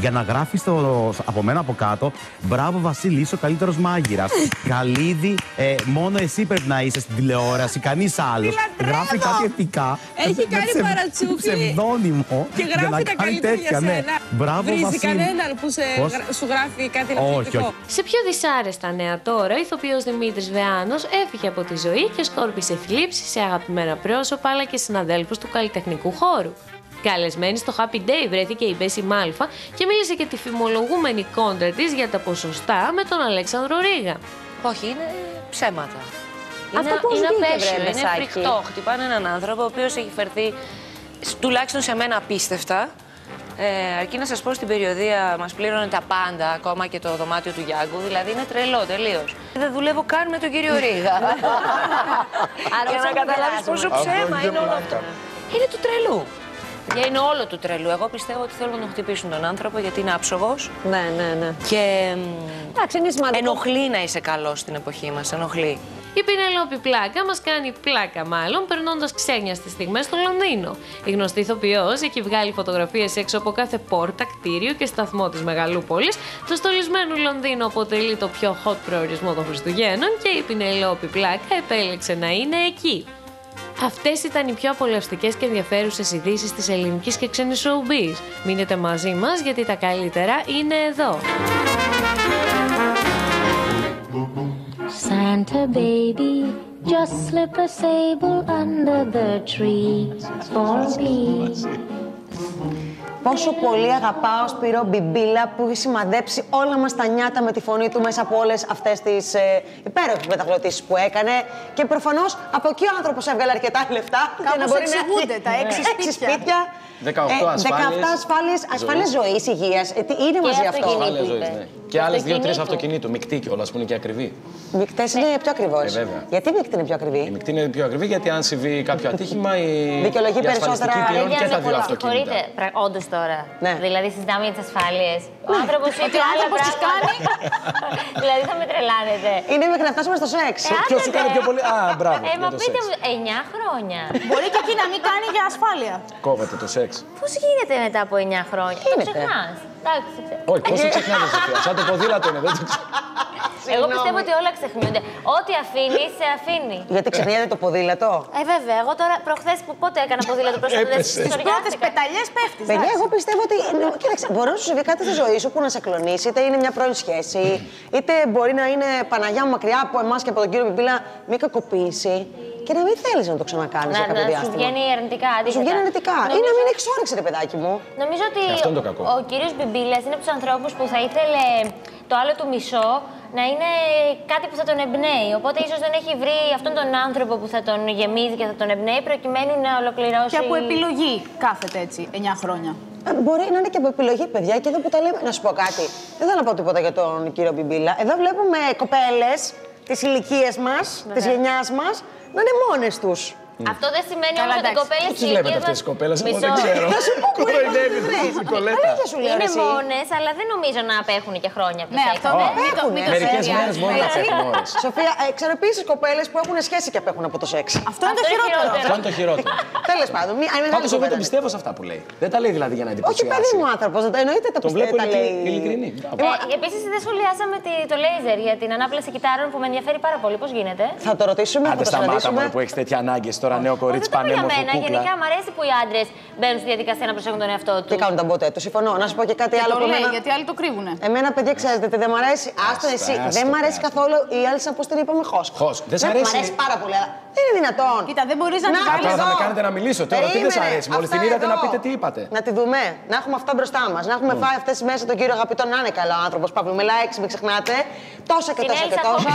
για να γράφει στο, από μένα από κάτω, μπράβο Βασίλη, είσαι ο καλύτερος μάγειρας. Καλίδη, ε, μόνο εσύ πρέπει να είσαι στην τηλεόραση, κανείς άλλος. Γράφει κάτι ευτικά. Έχει κάνει σε, παρατσούκλι. Ψευδώνυμο. Και γράφει για να τα καλύτερα για σένα. Ναι. Μπράβο Βασίλη. Βρίζει κανέναν που σε, σου γράφει κάτι ελαφρυντικό? Σε πιο δυσάρεστα νέα τώρα, ο ηθοποιός Δημήτρης Βεάνος έφυγε από τη ζωή και σκόρπισε θλίψη σε αγαπημένα πρόσωπα αλλά και συναδέλφους του καλλιτεχνικού χώρου. Καλεσμένη στο Happy Day βρέθηκε η Μπέσσυ Μάλφα και μίλησε για τη φημολογούμενη κόντρα της για τα ποσοστά με τον Αλέξανδρο Ρίγα. Όχι, είναι ψέματα. Αυτό είναι, είναι απέσιο, είναι φρικτό. Χτυπάνε έναν άνθρωπο ο οποίος έχει φερθεί τουλάχιστον σε μένα απίστευτα. Ε, αρκεί να σας πω, στην περιοδία μας πλήρωνε τα πάντα, ακόμα και το δωμάτιο του Γιάνγκου, δηλαδή είναι τρελό τελείως. Δεν δουλεύω καν με τον κύριο Ρίγα. Άρα για να καταλάβεις πόσο ψέμα είναι όλο αυτό. Είναι του τρελού. Είναι όλο του τρελού. Εγώ πιστεύω ότι θέλουν να τον χτυπήσουν τον άνθρωπο γιατί είναι άψογος. Ναι, ναι, ναι. Και εντάξει, είναι σημαντικό. Ενοχλεί να είσαι καλός στην εποχή μας. Ενοχλεί. Η Πινελόπη Πλάκα μας κάνει πλάκα, μάλλον περνώντας ξένια στις στιγμές στο Λονδίνο. Η γνωστή ηθοποιός έχει βγάλει φωτογραφίες έξω από κάθε πόρτα, κτίριο και σταθμό της μεγαλούπολης. Το στολισμένο Λονδίνο αποτελεί το πιο hot προορισμό των Χριστουγέννων και η Πινελόπη Πλάκα επέλεξε να είναι εκεί. Αυτές ήταν οι πιο απολαυστικές και ενδιαφέρουσες ειδήσεις της ελληνικής και ξένης showbiz. Μείνετε μαζί μας γιατί τα καλύτερα είναι εδώ. Santa baby, just slip a sable under the tree for me. Πόσο πολύ αγαπάω Σπύρο Μπιμπίλα που έχει σημαδέψει όλα μας τα νιάτα με τη φωνή του μέσα από όλες αυτές τις ε, υπέροχες μεταγλωτήσεις που έκανε. Και προφανώς από εκεί ο άνθρωπος έβγαλε αρκετά λεφτά. Κάπως να μπορεί εξηγούνται να... τα έξι σπίτια. σπίτια. δεκαοκτώ ασφάλειες. δεκαοκτώ ασφάλειες ζωής, υγείας. Είναι μαζί και αυτό. Ζωής, ναι. Και άλλες δύο-τρεις αυτοκινήτου. Μεικτή κιόλας που είναι και ακριβή. Μεικτές είναι πιο ακριβώς. Ε, γιατί μεικτή είναι πιο ακριβή? Η μεικτή είναι πιο ακριβή γιατί αν συμβεί κάποιο ατύχημα, η δικαιολογεί περισσότερα και τα δύο αυτοκίνητα. Όντως τώρα. Ναι. Δηλαδή συζητάμε για τις ασφάλειες. Ο άνθρωπος είπε άλλα πράγματα. Δηλαδή θα με τρελάνετε. Είναι μέχρι να φτάσουμε στο σεξ. Ποιος σου κάνει πιο πολύ? Α, μπράβο. Ε, μα πείτε μου, εννιά χρόνια. Μπορεί και εκεί να μην κάνει για ασφάλεια. Κόβεται το σεξ. Πώς γίνεται μετά από εννιά χρόνια? Το ξεχνάς. Όχι, πώς το ξεχνάτε, Σοφία. Σαν το ποδήλατο είναι, δεν το ξεχνάτε. Εγώ πιστεύω ότι όλα ξεχνούνται. Ό,τι αφήνει, σε αφήνει. Γιατί ξεχνιέται το ποδήλατο. Ε, βέβαια. Εγώ τώρα προχθές που πότε έκανα ποδήλατο προς το δεύτερο. Στις πρώτες πεταλιές πέφτεις. Παιδιά, εγώ πιστεύω ότι. Κοίταξε, μπορεί να σου συμβεί κάτι στη ζωή σου που να σε κλονίσει, είτε είναι μια πρώην σχέση, είτε μπορεί να είναι Παναγιά μου μακριά από εμάς και από τον κύριο Μπιμπίλα, μια κακοποίηση. Και να μην θέλεις να το ξανακάνεις για κάποιο διάστημα. Να σου βγαίνει αρνητικά, αντίθετα. Σου βγαίνει αρνητικά. Νομίζω... Ή να μην έχεις όρεξη, ρε παιδάκι μου. Νομίζω ότι ο κύριος Μπιμπίλας είναι από τους ανθρώπους που θα ήθελε το άλλο του μισό να είναι κάτι που θα τον εμπνέει. Οπότε ίσως δεν έχει βρει αυτόν τον άνθρωπο που θα τον γεμίζει και θα τον εμπνέει, προκειμένου να ολοκληρώσει. Και από επιλογή κάθεται έτσι εννιά χρόνια. Μπορεί να είναι και από επιλογή, παιδιά, και εδώ που τα λέμε. Να σου πω κάτι. Δεν θέλω να πω τίποτα για τον κύριο Μπιμπίλα. Εδώ βλέπουμε κοπέλες της ηλικίας μας, της γενιάς μας. Να είναι μόνες τους. Mm. Αυτό δεν σημαίνει όμως ότι οι κοπέλες της ηλικίας μας... Βλέπετε αυτές τις κοπέλες, εγώ δεν ξέρω. Θα σου πω που είναι. Είναι μόνες, αλλά δεν νομίζω να απέχουν και χρόνια από το σεξ. Ναι, αυτό δεν απέχουν. Μερικές μέρες μόνο να απέχουν ώρες. Σοφία, ξέρω επίσης κοπέλες που έχουν σχέση και απέχουν από το σεξ. Αυτό είναι το χειρότερο. Αυτό είναι το χειρότερο. Τέλος πάντων. Πάντως εγώ τον πιστεύω σε αυτά που λέει. Δεν τα λέει δηλαδή για να εντυπωσιάσει. Όχι, παιδί μου άνθρωπος, δεν τα εννοείται τα πιστεύω. Τον βλέπω ειλικρινή. Επίσης δεν σχολιάσαμε το λέιζερ για την ανάπλαση κυτάρων που με ενδιαφέρει πάρα πολύ. Πώς γίνεται? Θα το ρωτήσουμε. Άντε σταμάτα μόνο που έχει τέτοια ανάγκη. Τώρα νέο κορίτσι πανέμορφο κούκλα. Γενικά μου αρέσει που οι άντρες μπαίνουν στη διαδικασία να προσέχουν τον εαυτό τους. Τι κάνουν τα μποτέ του, συμφωνώ. Να σου πω και κάτι άλλο που λέει, γιατί άλλοι το κρύβουνε. Εμένα, παιδιά, ξέρετε τι δεν μου αρέσει. Άστο εσύ. Δεν μου αρέσει καθόλου η Elsa, πώς την είπαμε, Hosk. Hosk. Δεν μου αρέσει πάρα πολύ. Δεν είναι δυνατόν. Κοίτα, δεν μπορεί να την κάνει. Απλά θα με κάνετε να μιλήσω τώρα. Τι δεν σα αρέσει? Μόλις την είδατε να πείτε τι είπατε. Να τη δούμε. Να έχουμε αυτά μπροστά μας. Να έχουμε φάει αυτές μέσα τον κύριο αγαπητό να είναι καλό άνθρωπο. Παύλου με like, μην ξεχνάτε. Τόσα και τόσα και τόσα.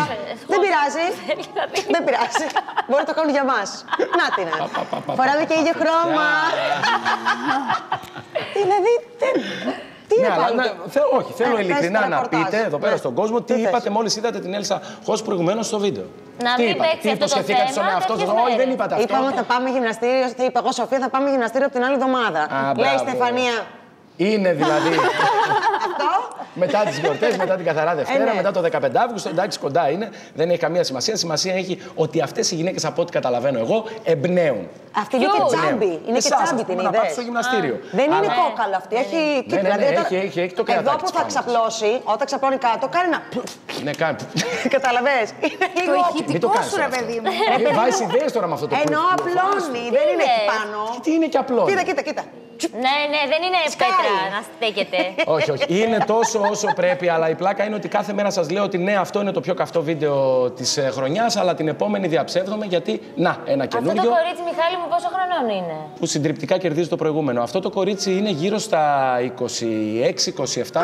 Δεν πειράζει. Δεν πειράζει. Μπορεί να το κάνουν για μας. Να την α. Φοράμε και ίδιο χρώμα. Δηλαδή, τι είναι πάλι. Όχι, θέλω ειλικρινά να πείτε εδώ πέρα στον κόσμο τι είπατε μόλις είδατε την Elsa Hosk προηγουμένως στο βίντεο. Να μην παίξει αυτό το θέμα. Όχι, δεν είπατε αυτό. Είπαμε θα πάμε γυμναστήριο, είπα εγώ Σοφία θα πάμε γυμναστήριο από την άλλη εβδομάδα. Λέει Στεφανία. Είναι δηλαδή. Μετά τις γιορτές, μετά την καθαρά Δευτέρα, ε, ναι. μετά το δεκαπέντε Αυγούστου, εντάξει κοντά είναι, δεν έχει καμία σημασία. Σημασία έχει ότι αυτές οι γυναίκες, από ό,τι καταλαβαίνω εγώ, εμπνέουν. Αυτή είναι και τσάμπι. Είναι και τσάμπι την ιδέα. Στο γυμναστήριο. Δεν είναι κόκαλα αυτή. Έχει κίτρινα. Έχει το κρατάκι. Εδώ που θα ξαπλώσει, όταν ξαπλώνει κάτω, κάνει ένα. Ναι, κάνει. Καταλαβες. Είναι λίγο ηχητικό σου, ρε παιδί μου. Έχει βάσει ιδέες τώρα με αυτό το πράγμα. Ενώ απλώνει, δεν είναι εκεί πάνω. Τι είναι και απλώνει. Κοίτα, κοίτα, κοίτα. Ναι, ναι, δεν είναι πέτρα να στέκεται. Όχι, όχι. Είναι τόσο όσο πρέπει, αλλά η πλάκα είναι ότι κάθε μέρα σας λέω ότι ναι, αυτό είναι το πιο καυτό βίντεο της χρονιάς, αλλά την επόμενη διαψεύδομαι γιατί να, ένα καινούριο. Αυτό το κορίτσι, Μιχάλη μου, πόσο χρονών είναι? Που συντριπτικά κερδίζει το προηγούμενο. Αυτό το κορίτσι είναι γύρω στα είκοσι έξι είκοσι επτά.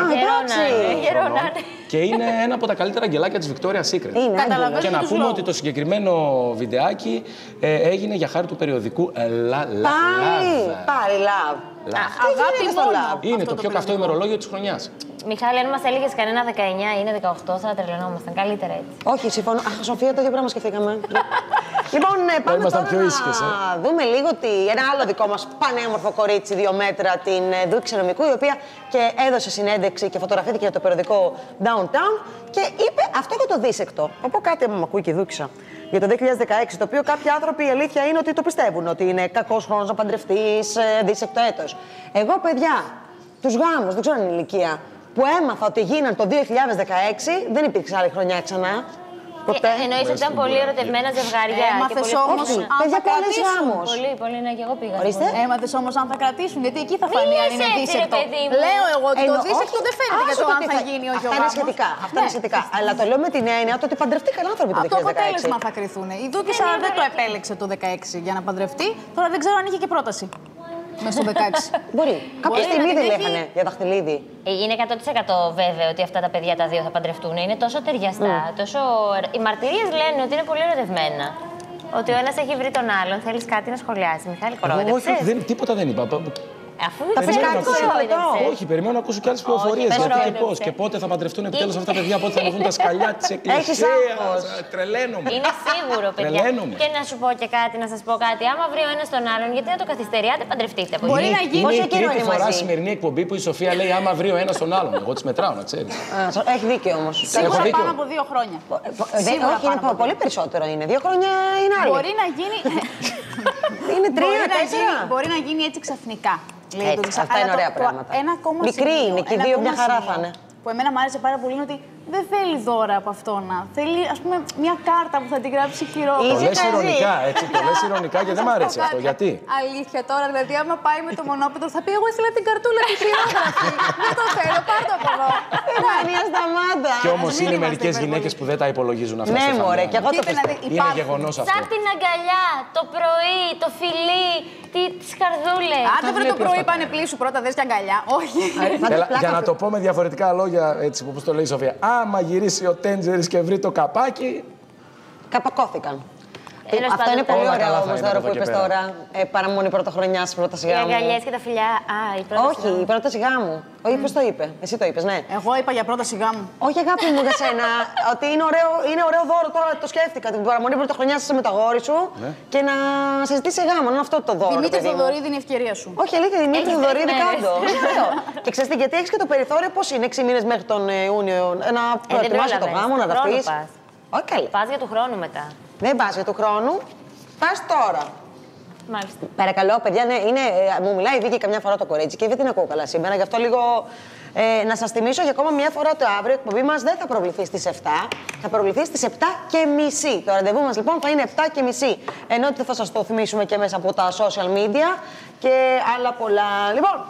Γερονάνε. Και είναι ένα από τα καλύτερα αγγελάκια της Victoria's Secret. Και να πούμε ότι το συγκεκριμένο βιντεάκι έγινε για χάρη του περιοδικού Λα Λα. Πάλι Love. Αγάπη μου. Είναι το πιο καυτό ημερολόγιο της χρονιάς. Μιχάλη, αν μας έλεγες κανένα δεκαεννιά είναι δεκαοκτώ, θα τρελαινόμασταν. Καλύτερα έτσι. Όχι, συμφωνώ. Αχ, Σοφία, το ίδιο πράγμα σκεφτήκαμε. Λοιπόν, πάμε τώρα πιο ίσχυες, ε. να δούμε λίγο τι... ένα άλλο δικό μας πανέμορφο κορίτσι, δύο μέτρα, την Ντουκίσσα Νομικού, η οποία και έδωσε συνέντευξη και φωτογραφήθηκε για το περιοδικό Downtown και είπε αυτό για το δίσεκτο. Από κάτι μου ακούει και η Ντουκίσσα για το δύο χιλιάδες δεκαέξι, το οποίο κάποιοι άνθρωποι η αλήθεια είναι ότι το πιστεύουν, ότι είναι κακός χρόνος να παντρευτείς, δίσεκτο έτος. Εγώ, παιδιά, τους γάμους, δεν ξέρω αν είναι ηλικία, που έμαθα ότι γίναν το δύο χιλιάδες δεκαέξι, δεν υπήρξε άλλη χρονιά ξανά. Εννοείς ότι ήταν πολύ ερωτευμένα ζευγάρια. Έμαθες όμως αν θα κρατήσουν. Πολύ, πολύ, ναι, και εγώ πήγα. Έμαθες όμως αν θα κρατήσουν, γιατί εκεί θα φανεί αν είναι δίσεκτο. Λέω εγώ ότι το δίσεκτο δεν φαίνεται για το αν θα γίνει ο γιος. Αυτά είναι σχετικά. Αλλά το λέω με την έννοια ότι παντρευτήκαν άνθρωποι το δύο χιλιάδες δεκαέξι. Το αποτέλεσμα θα κριθούν. Η Ντουκίσσα δεν το επέλεξε το δύο χιλιάδες δεκαέξι για να παντρευτεί. Τώρα δεν ξέρω αν είχε και πρόταση. μέσα στο δεκαέξι. Μπορεί. Κάποια στιγμή δεν λέγανε για δαχτυλίδι. Είναι εκατό τοις εκατό βέβαιο ότι αυτά τα παιδιά τα δύο θα παντρευτούν. Είναι τόσο ταιριαστά. Mm. Τόσο... Οι μαρτυρίες λένε ότι είναι πολύ ερωτευμένα. Ότι ο ένας έχει βρει τον άλλον. Θέλεις κάτι να σχολιάσει, Μιχάλη Κορόιδε? Όχι, δεν, τίποτα δεν είπα. Αφού θα πει κάτι τέτοιο. Όχι, περιμένω να ακούσω κι άλλες πληροφορίες. Γιατί και πώς και πότε θα παντρευτούν επιτέλους αυτά τα παιδιά, πότε θα βγουν τα σκαλιά της εκκλησίας. Τρελαίνομαι. Είναι σίγουρο, παιδιά. Και να σου πω και κάτι, να σας πω κάτι. Άμα βρει ο ένας τον άλλον, γιατί να το καθυστερείτε, παντρευτείτε. Μπορεί να γίνει και η τρίτη φορά σημερινή εκπομπή που η Σοφία λέει άμα βρει ο ένας τον άλλον. Εγώ τις μετράω, να ξέρεις. Έχει δίκιο όμως. Σίγουρα πάνω από δύο χρόνια. Όχι, πολύ περισσότερο είναι. Δύο χρόνια είναι άλλο. Μπορεί να γίνει. Είναι τρία, τέσσερα. Μπορεί να γίνει έτσι ξαφνικά. Έτσι, αυτά είναι ωραία το, πράγματα. Ένα ακόμα μικρή σημείο, είναι και οι δύο μια χαρά θα είναι. Που εμένα μου άρεσε πάρα πολύ είναι ότι δεν θέλει δώρα από αυτόν. Θέλει, ας πούμε, μια κάρτα που θα την γράψει χειρόφωνα. Το λες ειρωνικά, έτσι. Το λες ειρωνικά και δεν μου άρεσε αυτό. Γιατί? Αλήθεια τώρα, δηλαδή, άμα πάει με το μονόπετρο, θα πει: εγώ ήθελα την καρτούλα τη χειρόγραφη. Δεν το θέλω, πάρτε από εδώ. Μαρία, σταμάτα. Κι όμως είναι μερικές γυναίκες που δεν τα υπολογίζουν αυτά. Ναι, μωρέ, και εγώ το πιστεύω. Είναι γεγονός αυτό. Σαν την αγκαλιά, το πρωί, το φιλί, τις χαρδούλες. Άντε βρε το πρωί, πάνε πλήσου πρώτα, δες και αγκαλιά. Όχι. Για να το πω με διαφορετικά λόγια, έτσι όπως το λέει η Σοφία. Άμα γυρίσει ο Τέντζερης και βρει το καπάκι. Καπακώθηκαν. Έλος αυτό είναι πολύ ωραίο όμως τώρα που είπες τώρα. Ε, παραμονή πρωτοχρονιάς, πρώτα σιγά μου. Οι αγκαλιές και τα φιλιά. Α, η πρώτα. Όχι, η πρώτα σιγά μου. Ο Ήπος το είπε. Εσύ το είπες, ναι. Εγώ είπα για πρώτα σιγά μου. Όχι, αγάπη μου, για σένα. Ότι είναι ωραίο, είναι ωραίο δώρο τώρα, το σκέφτηκα. Την παραμονή πρωτοχρονιάς είσαι με το αγόρι σου ναι. Και να συζητήσει σιγά μου. Είναι αυτό το δώρο. Δημήτρη Θοδωρίδη, η ευκαιρία σου. Όχι, αλήθεια, Δημήτρη Θοδωρίδη, κάτω. Και ξέρετε γιατί έχει και το περιθώριο πώ είναι έξι μήνες μέχρι τον Ιούνιο. Να προετοιμάσει το γάμο, να τα πει. Πα για του χρόνου μετά. Δεν πας για του χρόνου, πας τώρα. Μάλιστα. Παρακαλώ, παιδιά, ναι, είναι, ε, μου μιλάει η Βίκυ καμιά φορά το κορίτσι και δεν την ακούω καλά σήμερα. Γι' αυτό λίγο ε, να σας θυμίσω για ακόμα μια φορά το αύριο. Η εκπομπή μας δεν θα προβληθεί στις επτά, θα προβληθεί στις επτά και μισή. Το ραντεβού μας λοιπόν θα είναι επτά και μισή. Ενώ θα σας το θυμίσουμε και μέσα από τα social media και άλλα πολλά. Λοιπόν,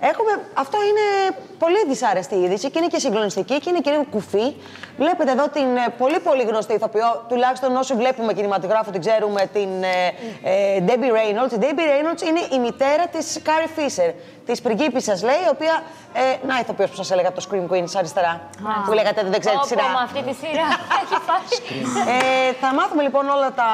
έχουμε, αυτό είναι πολύ δυσάρεστη είδηση και είναι και συγκλονιστική και είναι και λίγο κουφή. Βλέπετε εδώ την πολύ πολύ γνωστή ηθοποιό, τουλάχιστον όσοι βλέπουμε κινηματογράφο την ξέρουμε, την ε, ε, Debbie Reynolds. Η Debbie Reynolds είναι η μητέρα της Carrie Fisher, της πριγκίπισσας λέει, η οποία, ε, να ηθοποιός που σας έλεγα από το Scream Queens αριστερά, ah. που λέγατε δεν ξέρετε τη σειρά. Όπο, αυτή τη σειρά έχει ε, θα μάθουμε λοιπόν όλα τα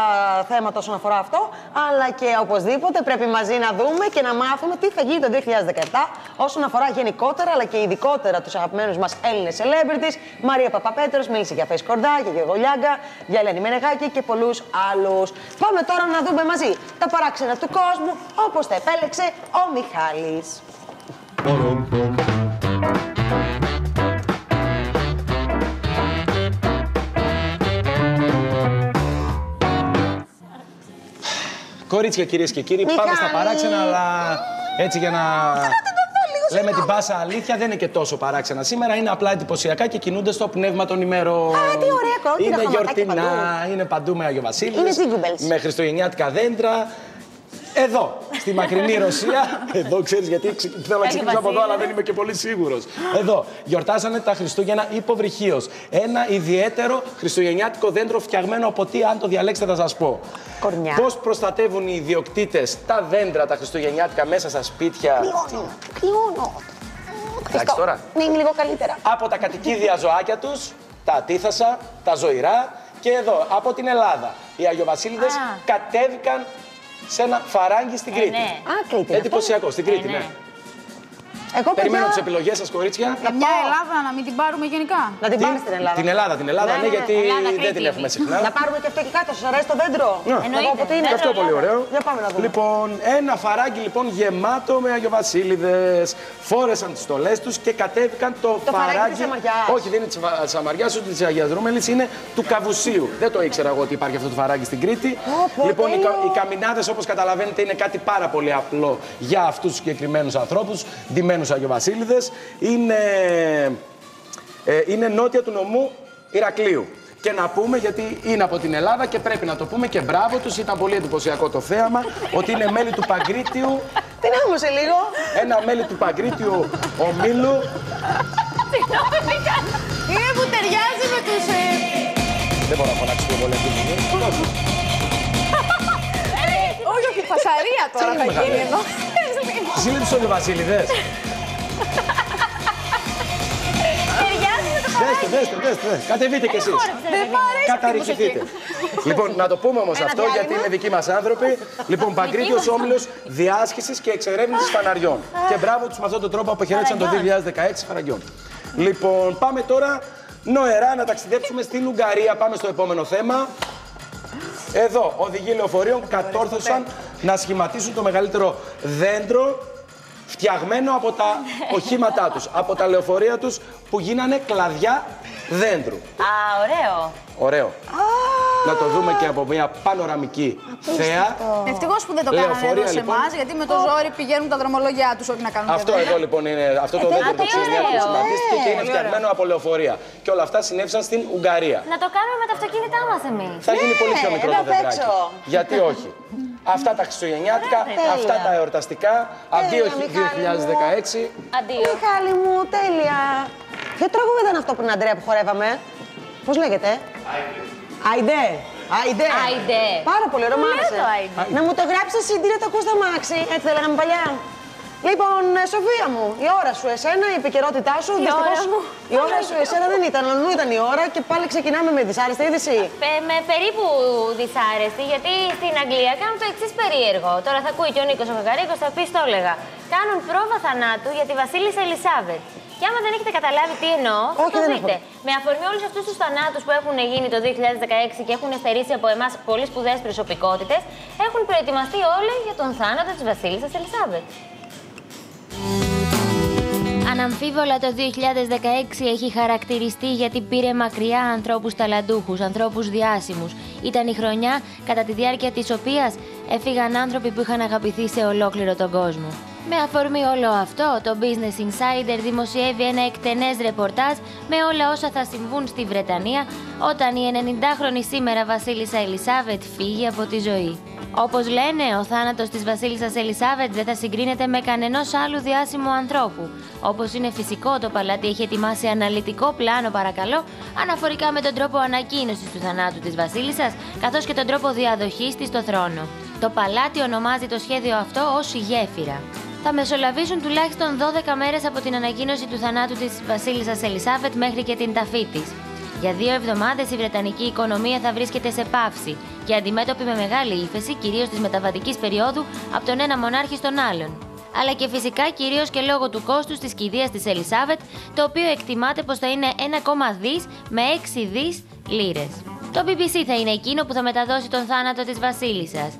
θέματα όσον αφορά αυτό, αλλά και οπωσδήποτε πρέπει μαζί να δούμε και να μάθουμε τι θα γίνει το δύο χιλιάδες δεκαεπτά όσον αφορά γενικότερα, αλλά και ειδικότερα τους αγαπημένους μας Έλληνες celebrities. Μαρία Παπαπέτρος μίλησε για Φαίη Σκορδά, για Γιώργο Λιάγκα, για Ελένη Μανεγάκη και πολλούς άλλους. Πάμε τώρα να δούμε μαζί τα παράξενα του κόσμου, όπως τα επέλεξε ο Μιχάλης. Κορίτσια, κυρίες και κύριοι, Μιχάλη. Πάμε στα παράξενα, αλλά έτσι για να... Λέμε την πάσα αλήθεια, δεν είναι και τόσο παράξενα σήμερα. Είναι απλά εντυπωσιακά και κινούνται στο πνεύμα των ημερών. Α, τι ωραία κόκκινα. Είναι γιορτινά, παντού. Είναι παντού με Άγιο Βασίλη. Είναι ζίγκουμπελς. Με χριστουγεννιάτικα δέντρα. Εδώ, στη μακρινή Ρωσία. Εδώ, ξέρεις γιατί θέλω να ξεκινήσω από εδώ, αλλά δεν είμαι και πολύ σίγουρος. Εδώ, γιορτάσανε τα Χριστούγεννα υποβρυχίως. Ένα ιδιαίτερο χριστουγεννιάτικο δέντρο φτιαγμένο από τι, αν το διαλέξετε, θα σας πω. Κορμιά. Πώς προστατεύουν οι ιδιοκτήτες τα δέντρα τα χριστουγεννιάτικα μέσα στα σπίτια. Κρυώνω, κρυώνω. Εντάξει τώρα. Ναι, είναι λίγο καλύτερα. Από τα κατοικίδια ζωάκια τους, τα ατίθασα, τα ζωηρά και εδώ, από την Ελλάδα. Οι Αγιοβασίληδες κατέβηκαν. Σε ένα φαράγγι στην Κρήτη. Ε, ναι. Α, Κρήτη. Εντυπωσιακό, στην Κρήτη, ε, ναι. ναι. Εγώ, Περιμένω παιδιά... τις επιλογές σας, κορίτσια. Ε, μια Ελλάδα να μην την πάρουμε γενικά. Να την πάρουμε την Ελλάδα. Την Ελλάδα, την Ελλάδα, ναι, ναι, ναι, γιατί Ελλάδα, δεν την έχουμε συχνά. Να πάρουμε και αυτό και κάτω, σας αρέσει το δέντρο. Ναι. Εννοείται. Και είναι. Αυτό πολύ ωραίο. Για πάμε να δούμε. Λοιπόν, ένα φαράγγι λοιπόν γεμάτο με Αγιοβασίληδες. Φόρεσαν τις στολές τους και κατέβηκαν το, το φαράγγι της Σαμαριάς. Όχι, δεν είναι της Σαμαριάς, ούτε της Αγίας Ρούμελης, είναι του Καβουσίου. Δεν το ήξερα εγώ ότι υπάρχει αυτό το φαράγγι στην Κρήτη. Λοιπόν, οι καμινάδες, όπως καταλαβαίνετε, είναι κάτι πάρα πολύ απλό για αυτούς τους συγκεκριμένους ανθρώπους. Αγιοβασίληδες, είναι, ε, είναι νότια του νομού Ηρακλείου. Και να πούμε, γιατί είναι από την Ελλάδα και πρέπει να το πούμε και μπράβο τους, ήταν πολύ εντυπωσιακό το θέαμα, ότι είναι μέλη του Παγκρίτιου. Την άμωσε λίγο. Ένα μέλη του Παγκρίτιου ομίλου. Είναι που ταιριάζει με τους... Δεν μπορώ να φωνάξω πολύ αυτή. Όχι, όχι, φασαρία τώρα θα γίνει εδώ. Σύλληψαν οι βασίλειδες. Δέστε, δέστε, δέστε. Κατεβείτε κι εσείς. Καταρριχηθείτε. Λοιπόν, να το πούμε όμως αυτό, γιατί είναι δικοί μας άνθρωποι. Λοιπόν, Παγκρίτιος Όμιλος Διάσκησης και Εξερεύνησης Φαναριών. Και μπράβο τους με αυτόν τον τρόπο αποχαιρέτησαν το δύο χιλιάδες δεκαέξι Φαναριών. Λοιπόν, πάμε τώρα νοερά να ταξιδέψουμε στην Ουγγαρία. Πάμε στο επόμενο θέμα. Εδώ, οδηγοί λεωφορείων κατόρθωσαν να σχηματίσουν το μεγαλύτερο δέντρο φτιαγμένο από τα οχήματά τους, από τα λεωφορεία τους που γίνανε κλαδιά δέντρου. Α, ωραίο. Ωραίο. Oh. Να το δούμε και από μια πανοραμική θέα. Ευτυχώς που δεν το κάνανε εδώ σε εμάς, γιατί με το ζόρι πηγαίνουν τα δρομολόγια τους, όχι να κάνουν αυτό εδώ. Εδώ λοιπόν είναι αυτό το ε, δέντρο που συναντήθηκε και είναι φτιαγμένο από λεωφορεία. Και όλα αυτά συνέβησαν στην Ουγγαρία. Να το κάνουμε με τα αυτοκίνητά μας εμείς. Θα γίνει πολύ πιο μικρό το δέντρακι. Γιατί όχι. Αυτά τα χριστουγεννιάτικα, ωραία, αυτά τα εορταστικά. Αντίο δύο χιλιάδες δεκαέξι. Αντίο. Μιχάλη μου, τέλεια. Ποιο τραγούδι ήταν αυτό πριν, Αντρέα, που χορεύαμε? Πώς λέγεται? Άιντε. Άιντε. Άιντε. Πάρα πολύ ωραία, μ' άρεσε. Να μου το γράψεις εσύ, να το ακούς το αμάξι. Έτσι δεν λέγαμε παλιά. Λοιπόν, Σοφία μου, η ώρα σου, εσένα, η επικαιρότητά σου. Η ώρα μου. Η ώρα σου, εσένα δεν ήταν, αλλού ήταν η ώρα και πάλι ξεκινάμε με δυσάρεστη είδηση. Ε, με περίπου δυσάρεστη, γιατί στην Αγγλία κάνουν το εξής περίεργο. Τώρα θα ακούει και ο Νίκος ο Κακαρίκος, θα πει το έλεγα. Κάνουν πρόβα θανάτου για τη βασίλισσα Ελισάβετ. Και άμα δεν έχετε καταλάβει τι εννοώ, θα το δείτε. Με αφορμή όλους αυτούς τους θανάτους που έχουν γίνει το δύο χιλιάδες δεκαέξι και έχουν στερήσει από εμάς πολύ σπουδαίες προσωπικότητες, έχουν προετοιμαστεί όλοι για τον θάνατο της βασίλισσας Ελισάβετ. Αναμφίβολα το δύο χιλιάδες δεκαέξι έχει χαρακτηριστεί γιατί πήρε μακριά ανθρώπους ταλαντούχους, ανθρώπους διάσημους. Ήταν η χρονιά κατά τη διάρκεια της οποίας έφυγαν άνθρωποι που είχαν αγαπηθεί σε ολόκληρο τον κόσμο. Με αφορμή όλο αυτό, το Business Insider δημοσιεύει ένα εκτενές ρεπορτάζ με όλα όσα θα συμβούν στη Βρετανία όταν η ενενηντάχρονη σήμερα βασίλισσα Ελισάβετ φύγει από τη ζωή. Όπως λένε, ο θάνατος της βασίλισσας Ελισάβετ δεν θα συγκρίνεται με κανενός άλλου διάσημου ανθρώπου. Όπως είναι φυσικό, το παλάτι έχει ετοιμάσει αναλυτικό πλάνο, παρακαλώ, αναφορικά με τον τρόπο ανακοίνωσης του θανάτου της βασίλισσας, καθώς και τον τρόπο διαδοχής της στο θρόνο. Το παλάτι ονομάζει το σχέδιο αυτό ως η γέφυρα. Θα μεσολαβήσουν τουλάχιστον δώδεκα μέρες από την ανακοίνωση του θανάτου της βασίλισσας Ελισάβετ μέχρι και την ταφή της. Για δύο εβδομάδες η βρετανική οικονομία θα βρίσκεται σε παύση και αντιμέτωπη με μεγάλη ύφεση, κυρίως της μεταβατικής περίοδου από τον ένα μονάρχη στον άλλον. Αλλά και φυσικά κυρίως και λόγω του κόστους της κηδείας της Ελισάβετ, το οποίο εκτιμάται πως θα είναι ένα κόμμα δύο με έξι δις λίρες. Το μπι μπι σι θα είναι εκείνο που θα μεταδώσει τον θάνατο της βασίλισσας.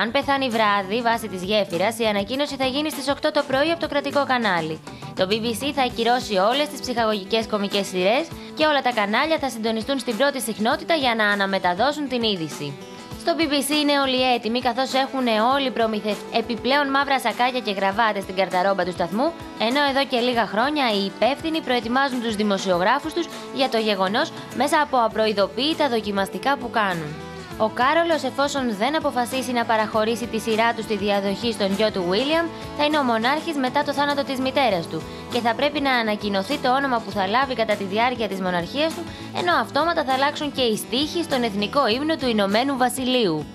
Αν πεθάνει βράδυ, βάσει της γέφυρας, η ανακοίνωση θα γίνει στις οκτώ το πρωί από το κρατικό κανάλι. Το μπι μπι σι θα ακυρώσει όλες τις ψυχαγωγικές κομικές σειρές και όλα τα κανάλια θα συντονιστούν στην πρώτη συχνότητα για να αναμεταδώσουν την είδηση. Στο μπι μπι σι είναι όλοι έτοιμοι, καθώς έχουν όλοι προμηθευτεί επιπλέον μαύρα σακάκια και γραβάτες στην καρταρόμπα του σταθμού, ενώ εδώ και λίγα χρόνια οι υπεύθυνοι προετοιμάζουν τους δημοσιογράφους τους για το γεγονός μέσα από απροειδοποίητα δοκιμαστικά που κάνουν. Ο Κάρολος, εφόσον δεν αποφασίσει να παραχωρήσει τη σειρά του στη διαδοχή στον γιο του Βίλιαμ, θα είναι ο μονάρχης μετά το θάνατο της μητέρας του και θα πρέπει να ανακοινωθεί το όνομα που θα λάβει κατά τη διάρκεια της μοναρχίας του, ενώ αυτόματα θα αλλάξουν και οι στίχοι στον εθνικό ύμνο του Ηνωμένου Βασιλείου.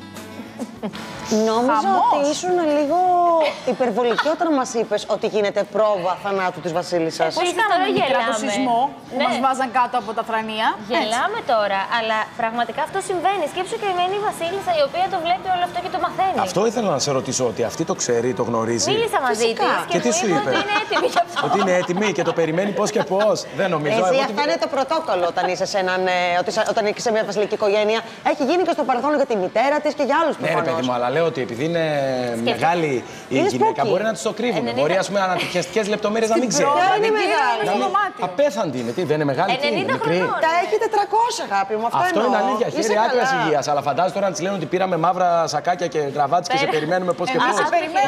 Νόμιζα ότι ήσουν λίγο υπερβολική όταν μας είπες ότι γίνεται πρόβα θανάτου της βασίλισσας. Πώς ήταν μικρά το σεισμό που μας βάζαν κάτω από τα θρανία. Γελάμε τώρα, αλλά πραγματικά αυτό συμβαίνει. Σκέψου και εμένα η βασίλισσα η οποία το βλέπει όλο αυτό και το μαθαίνει. Αυτό ήθελα να σε ρωτήσω, ότι αυτή το ξέρει, το γνωρίζει. Μίλησα μαζί της και τι σου είπε? Ότι είναι έτοιμη γι' αυτό. Ότι είναι έτοιμη και το περιμένει πώς και πώς. Δεν νομίζω. Εσύ, αυτά είναι το πρωτόκολλο όταν είσαι σε μια βασιλική οικογένεια. Έχει γίνει και στο παρελθόν για τη μητέρα της και για άλλους προφανώς. Λέω ότι επειδή είναι σκέφτε. Μεγάλη η είναι γυναίκα, σπούκι. Μπορεί να του το κρύβουν. ενενήντα... Μπορεί ας πούμε ανατυχιαστικές λεπτομέρειες να μην ξέρουν. Δεν είναι μεγάλη. Απέθαντη είναι, τι, δεν είναι μεγάλη. Τι είναι, μικρή. Τα έχει τετρακόσια, αγάπη μου. Αυτό, αυτό είναι αλήθεια. Χέρι άκρας υγείας. Αλλά φαντάζομαι τώρα να τη λένε ότι πήραμε μαύρα σακάκια και γραβάτες και σε περιμένουμε πώς και πώς.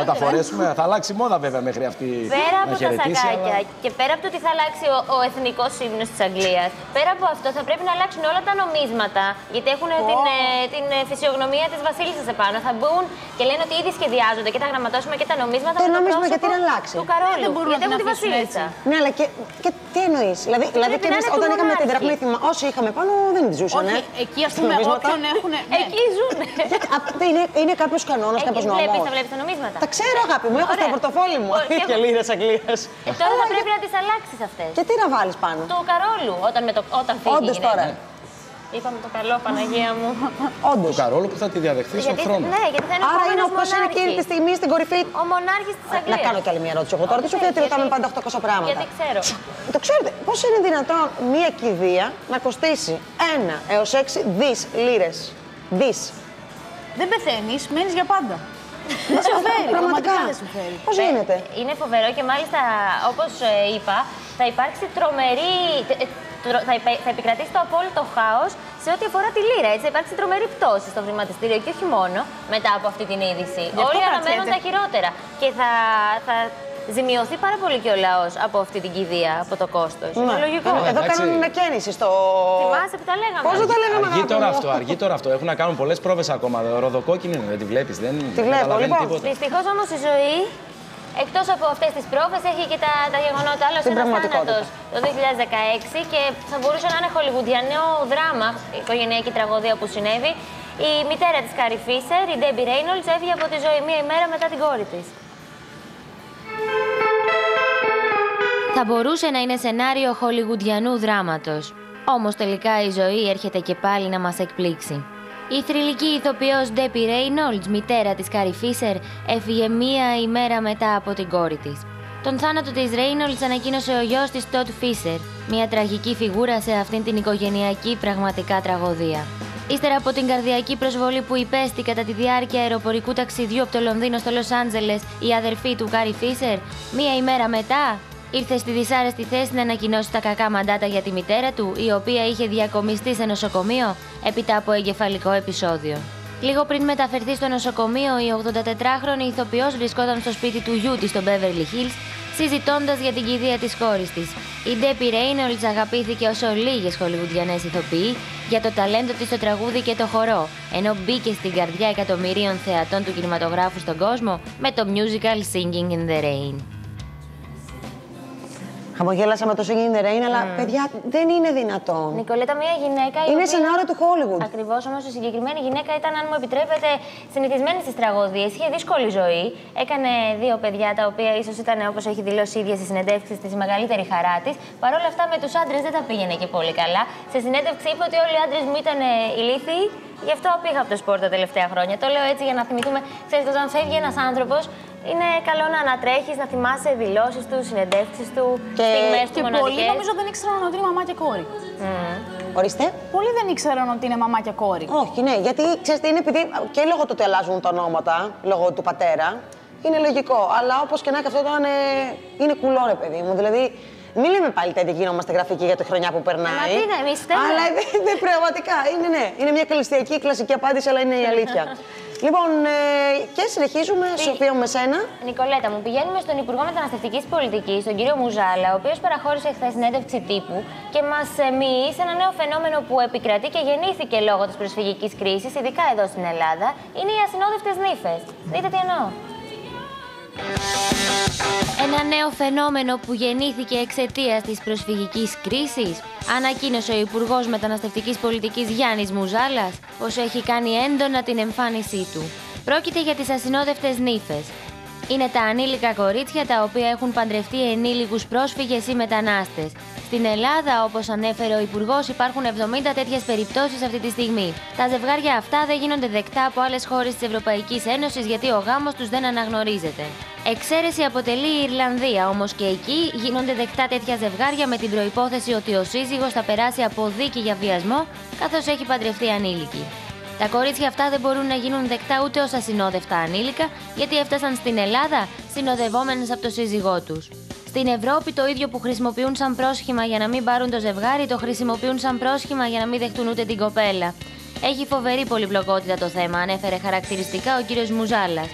Να τα φορέσουμε. Θα αλλάξει μόδα βέβαια μέχρι αυτή τη στιγμή. Πέρα από τα σακάκια και πέρα από το ότι θα αλλάξει ο εθνικός ύμνος της Αγγλίας, πέρα από αυτό θα πρέπει να αλλάξουν όλα τα νομίσματα, γιατί έχουν την φυσιογνωμία της βασίλισσας επάνω θα μπουν και λένε ότι ήδη σχεδιάζονται και τα γραμματώσουμε και τα νομίσματα. Το νόμισμα γιατί να αλλάξει. Του Καρόλου. Δεν μπορούμε γιατί να έχουμε τη Βασίλισσα. Ναι, αλλά και, και τι εννοεί. Δηλαδή, δηλαδή και εμείς όταν είχαμε την δραχμή, όσοι είχαμε πάνω δεν ζούσαν. Όχι, εκεί α πούμε όποιον έχουν. Εκεί ζουν. Είναι κάποιο κανόνα, κάποιο νόμο. Θα βλέπει τα νομίσματα. Τα ξέρω, αγάπη μου, έχω στο πορτοφόλι μου. Και λίρε αγγλία. Τώρα θα πρέπει να τι αλλάξει αυτέ. Και τι να βάλει πάνω. Του Καρόλου όταν φύγει. Είπαμε το καλό, Παναγία μου. Όντως. Το Καρόλο που θα τη διαδεχθεί στον θρόνο. Ναι, γιατί θα είναι άρα είναι όπως είναι εκείνη τη στιγμή στην κορυφή. Ο μονάρχης της Αγγλίας. Να κάνω κι άλλη μια ερώτηση. Εγώ τώρα τι σου λέει ότι ρωτάμε πάντα οκτακόσια πράγματα. Γιατί ξέρω. Το ξέρετε, πώς είναι δυνατόν μια κηδεία να κοστίσει ένα έως έξι δις λίρες. Δις. Δεν πεθαίνεις, μένεις για πάντα. Δεν σου φέρει, πραγματικά. Πώς γίνεται. Είναι φοβερό και μάλιστα, όπως είπα, θα υπάρξει τρομερή. Θα επικρατήσει το απόλυτο χάος σε ό,τι αφορά τη λίρα. Έτσι, θα υπάρξει τρομερή πτώση στο χρηματιστήριο και όχι μόνο μετά από αυτή την είδηση. Όλοι αναμένουν τα χειρότερα. Και θα, θα ζημιωθεί πάρα πολύ και ο λαός από αυτή την κηδεία, από το κόστος. Ναι. Είναι λογικό. Ναι, εδώ κάνουν ανακαίνιση στο. Θυμάσαι που τα λέγαμε. Πόσο τα λέγαμε, αργεί τώρα αυτό, αργεί τώρα αυτό. Έχουν να κάνουν πολλές πρόβες ακόμα. Ροδοκόκκινη είναι, δεν τη βλέπεις. Δεν τη βλέπω. Λοιπόν, δυστυχώς όμως η ζωή. Εκτός από αυτές τις πρόβες, έχει και τα, τα γεγονότα. Άλλος ένας θάνατος το δύο χιλιάδες δεκαέξι και θα μπορούσε να είναι χολιγουντιανό δράμα, οικογενειακή τραγωδία που συνέβη. Η μητέρα της Carrie Fisher, η Debbie Reynolds, έφυγε από τη ζωή μία ημέρα μετά την κόρη της. Θα μπορούσε να είναι σενάριο χολιγουντιανού δράματος. Όμως τελικά η ζωή έρχεται και πάλι να μας εκπλήξει. Η θρυλική ηθοποιός Debbie Reynolds, μητέρα της Carrie Fisher, έφυγε μία ημέρα μετά από την κόρη της. Τον θάνατο της Reynolds ανακοίνωσε ο γιος της Todd Fisher, μία τραγική φιγούρα σε αυτήν την οικογενειακή πραγματικά τραγωδία. Ύστερα από την καρδιακή προσβολή που υπέστη κατά τη διάρκεια αεροπορικού ταξιδιού από το Λονδίνο στο Λος Άντζελες, η αδερφή του Carrie Fisher, μία ημέρα μετά, ήρθε στη δυσάρεστη θέση να ανακοινώσει τα κακά μαντάτα για τη μητέρα του, η οποία είχε διακομιστεί σε νοσοκομείο έπειτα από εγκεφαλικό επεισόδιο. Λίγο πριν μεταφερθεί στο νοσοκομείο, η ογδοντατετράχρονη ηθοποιός βρισκόταν στο σπίτι του γιού της στο Beverly Hills, συζητώντας για την κηδεία της κόρης της. Η Debbie Reynolds αγαπήθηκε όσο λίγες χολιγουντιανές ηθοποιοί για το ταλέντο της στο τραγούδι και το χορό, ενώ μπήκε στην καρδιά εκατομμυρίων θεατών του κινηματογράφου στον κόσμο με το musical Singing in the Rain. Χαμογέλασα με το Singing in the Rain, αλλά mm. παιδιά δεν είναι δυνατόν. Νικολέτα, μια γυναίκα. Είναι οποία σενάριο του Hollywood. Ακριβώς, όμως η συγκεκριμένη γυναίκα ήταν, αν μου επιτρέπετε, συνηθισμένη στις τραγωδίες. Είχε δύσκολη ζωή. Έκανε δύο παιδιά τα οποία ίσως ήταν, όπως έχει δηλώσει η ίδια στις συνεντεύξεις της, η μεγαλύτερη χαρά της. Παρ' όλα αυτά με τους άντρες δεν τα πήγαινε και πολύ καλά. Σε συνέντευξη είπε ότι όλοι οι άντρες μου ήταν ηλίθιοι. Γι' αυτό πήγα από το σπορ τα τελευταία χρόνια. Το λέω έτσι για να θυμηθούμε. Ξέρετε, όταν φεύγει ένας άνθρωπος, είναι καλό να ανατρέχεις, να θυμάσαι δηλώσεις του, συνεντεύξεις του, στιγμές του μοναδικές. Και πολλοί νομίζω δεν ήξεραν ότι είναι μαμά και κόρη. Mm. Ορίστε. Πολλοί δεν ήξεραν ότι είναι μαμά και κόρη. Όχι, ναι, γιατί ξέρετε, είναι επειδή και λόγω του ότι αλλάζουν τα ονόματα, λόγω του πατέρα, είναι λογικό. Αλλά όπως και να και αυτό ήταν, ε, είναι κουλό, ρε παιδί μου. Δηλαδή, μην λέμε πάλι τέτοια γινόμαστε γραφική για τη χρονιά που περνάει. Μα τι δεν είστε. Αλλά είναι πραγματικά. Είναι, ναι, είναι μια κλειστιακή κλασική απάντηση, αλλά είναι η αλήθεια. Λοιπόν, ε, και συνεχίζουμε, Πη... Σοφία μου, με σένα. Νικολέτα μου, πηγαίνουμε στον Υπουργό Μεταναστευτικής Πολιτικής, τον κύριο Μουζάλα, ο οποίος παραχώρησε χθες συνέντευξη τύπου και μας μοιεί σε ένα νέο φαινόμενο που επικρατεί και γεννήθηκε λόγω της προσφυγικής κρίσης, ειδικά εδώ στην Ελλάδα. Είναι οι ασυνόδευτες νύφες. Δείτε τι εννοώ. Ένα νέο φαινόμενο που γεννήθηκε εξαιτίας της προσφυγικής κρίσης, ανακοίνωσε ο Υπουργός Μεταναστευτικής Πολιτικής Γιάννης Μουζάλας πως έχει κάνει έντονα την εμφάνισή του. Πρόκειται για τις ασυνόδευτες νύφες. Είναι τα ανήλικα κορίτσια τα οποία έχουν παντρευτεί ενήλικους πρόσφυγες ή μετανάστες. Στην Ελλάδα, όπως ανέφερε ο Υπουργός, υπάρχουν εβδομήντα τέτοιες περιπτώσεις αυτή τη στιγμή. Τα ζευγάρια αυτά δεν γίνονται δεκτά από άλλες χώρες της Ευρωπαϊκής Ένωσης γιατί ο γάμος τους δεν αναγνωρίζεται. Εξαίρεση αποτελεί η Ιρλανδία, όμως και εκεί γίνονται δεκτά τέτοια ζευγάρια με την προϋπόθεση ότι ο σύζυγος θα περάσει από δίκη για βιασμό καθώς έχει παντρευτεί ανήλικη. Τα κορίτσια αυτά δεν μπορούν να γίνουν δεκτά ούτε ως ασυνόδευτα ανήλικα γιατί έφτασαν στην Ελλάδα συνοδευόμενες από το σύζυγό τους. Στην Ευρώπη, το ίδιο που χρησιμοποιούν σαν πρόσχημα για να μην πάρουν το ζευγάρι, το χρησιμοποιούν σαν πρόσχημα για να μην δεχτούν ούτε την κοπέλα. Έχει φοβερή πολυπλοκότητα το θέμα, ανέφερε χαρακτηριστικά ο κύριος Μουζάλας.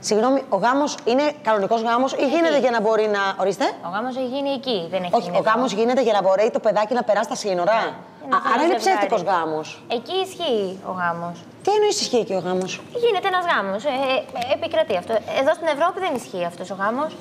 Συγγνώμη, ο γάμος είναι κανονικός γάμος ή γίνεται εκεί για να μπορεί να. Ορίστε. Ο γάμος έχει γίνει εκεί, δεν έχει. Όχι, ο γάμος γίνεται για να μπορεί το παιδάκι να περάσει τα σύνορα. Yeah. Άρα είναι ψεύτικος γάμος. Εκεί ισχύει ο γάμος. Τι εννοείς ισχύει εκεί ο γάμος? Γίνεται ένας γάμος. Ε, ε, επικρατεί αυτό. Εδώ στην Ευρώπη δεν ισχύει αυτός ο γάμος.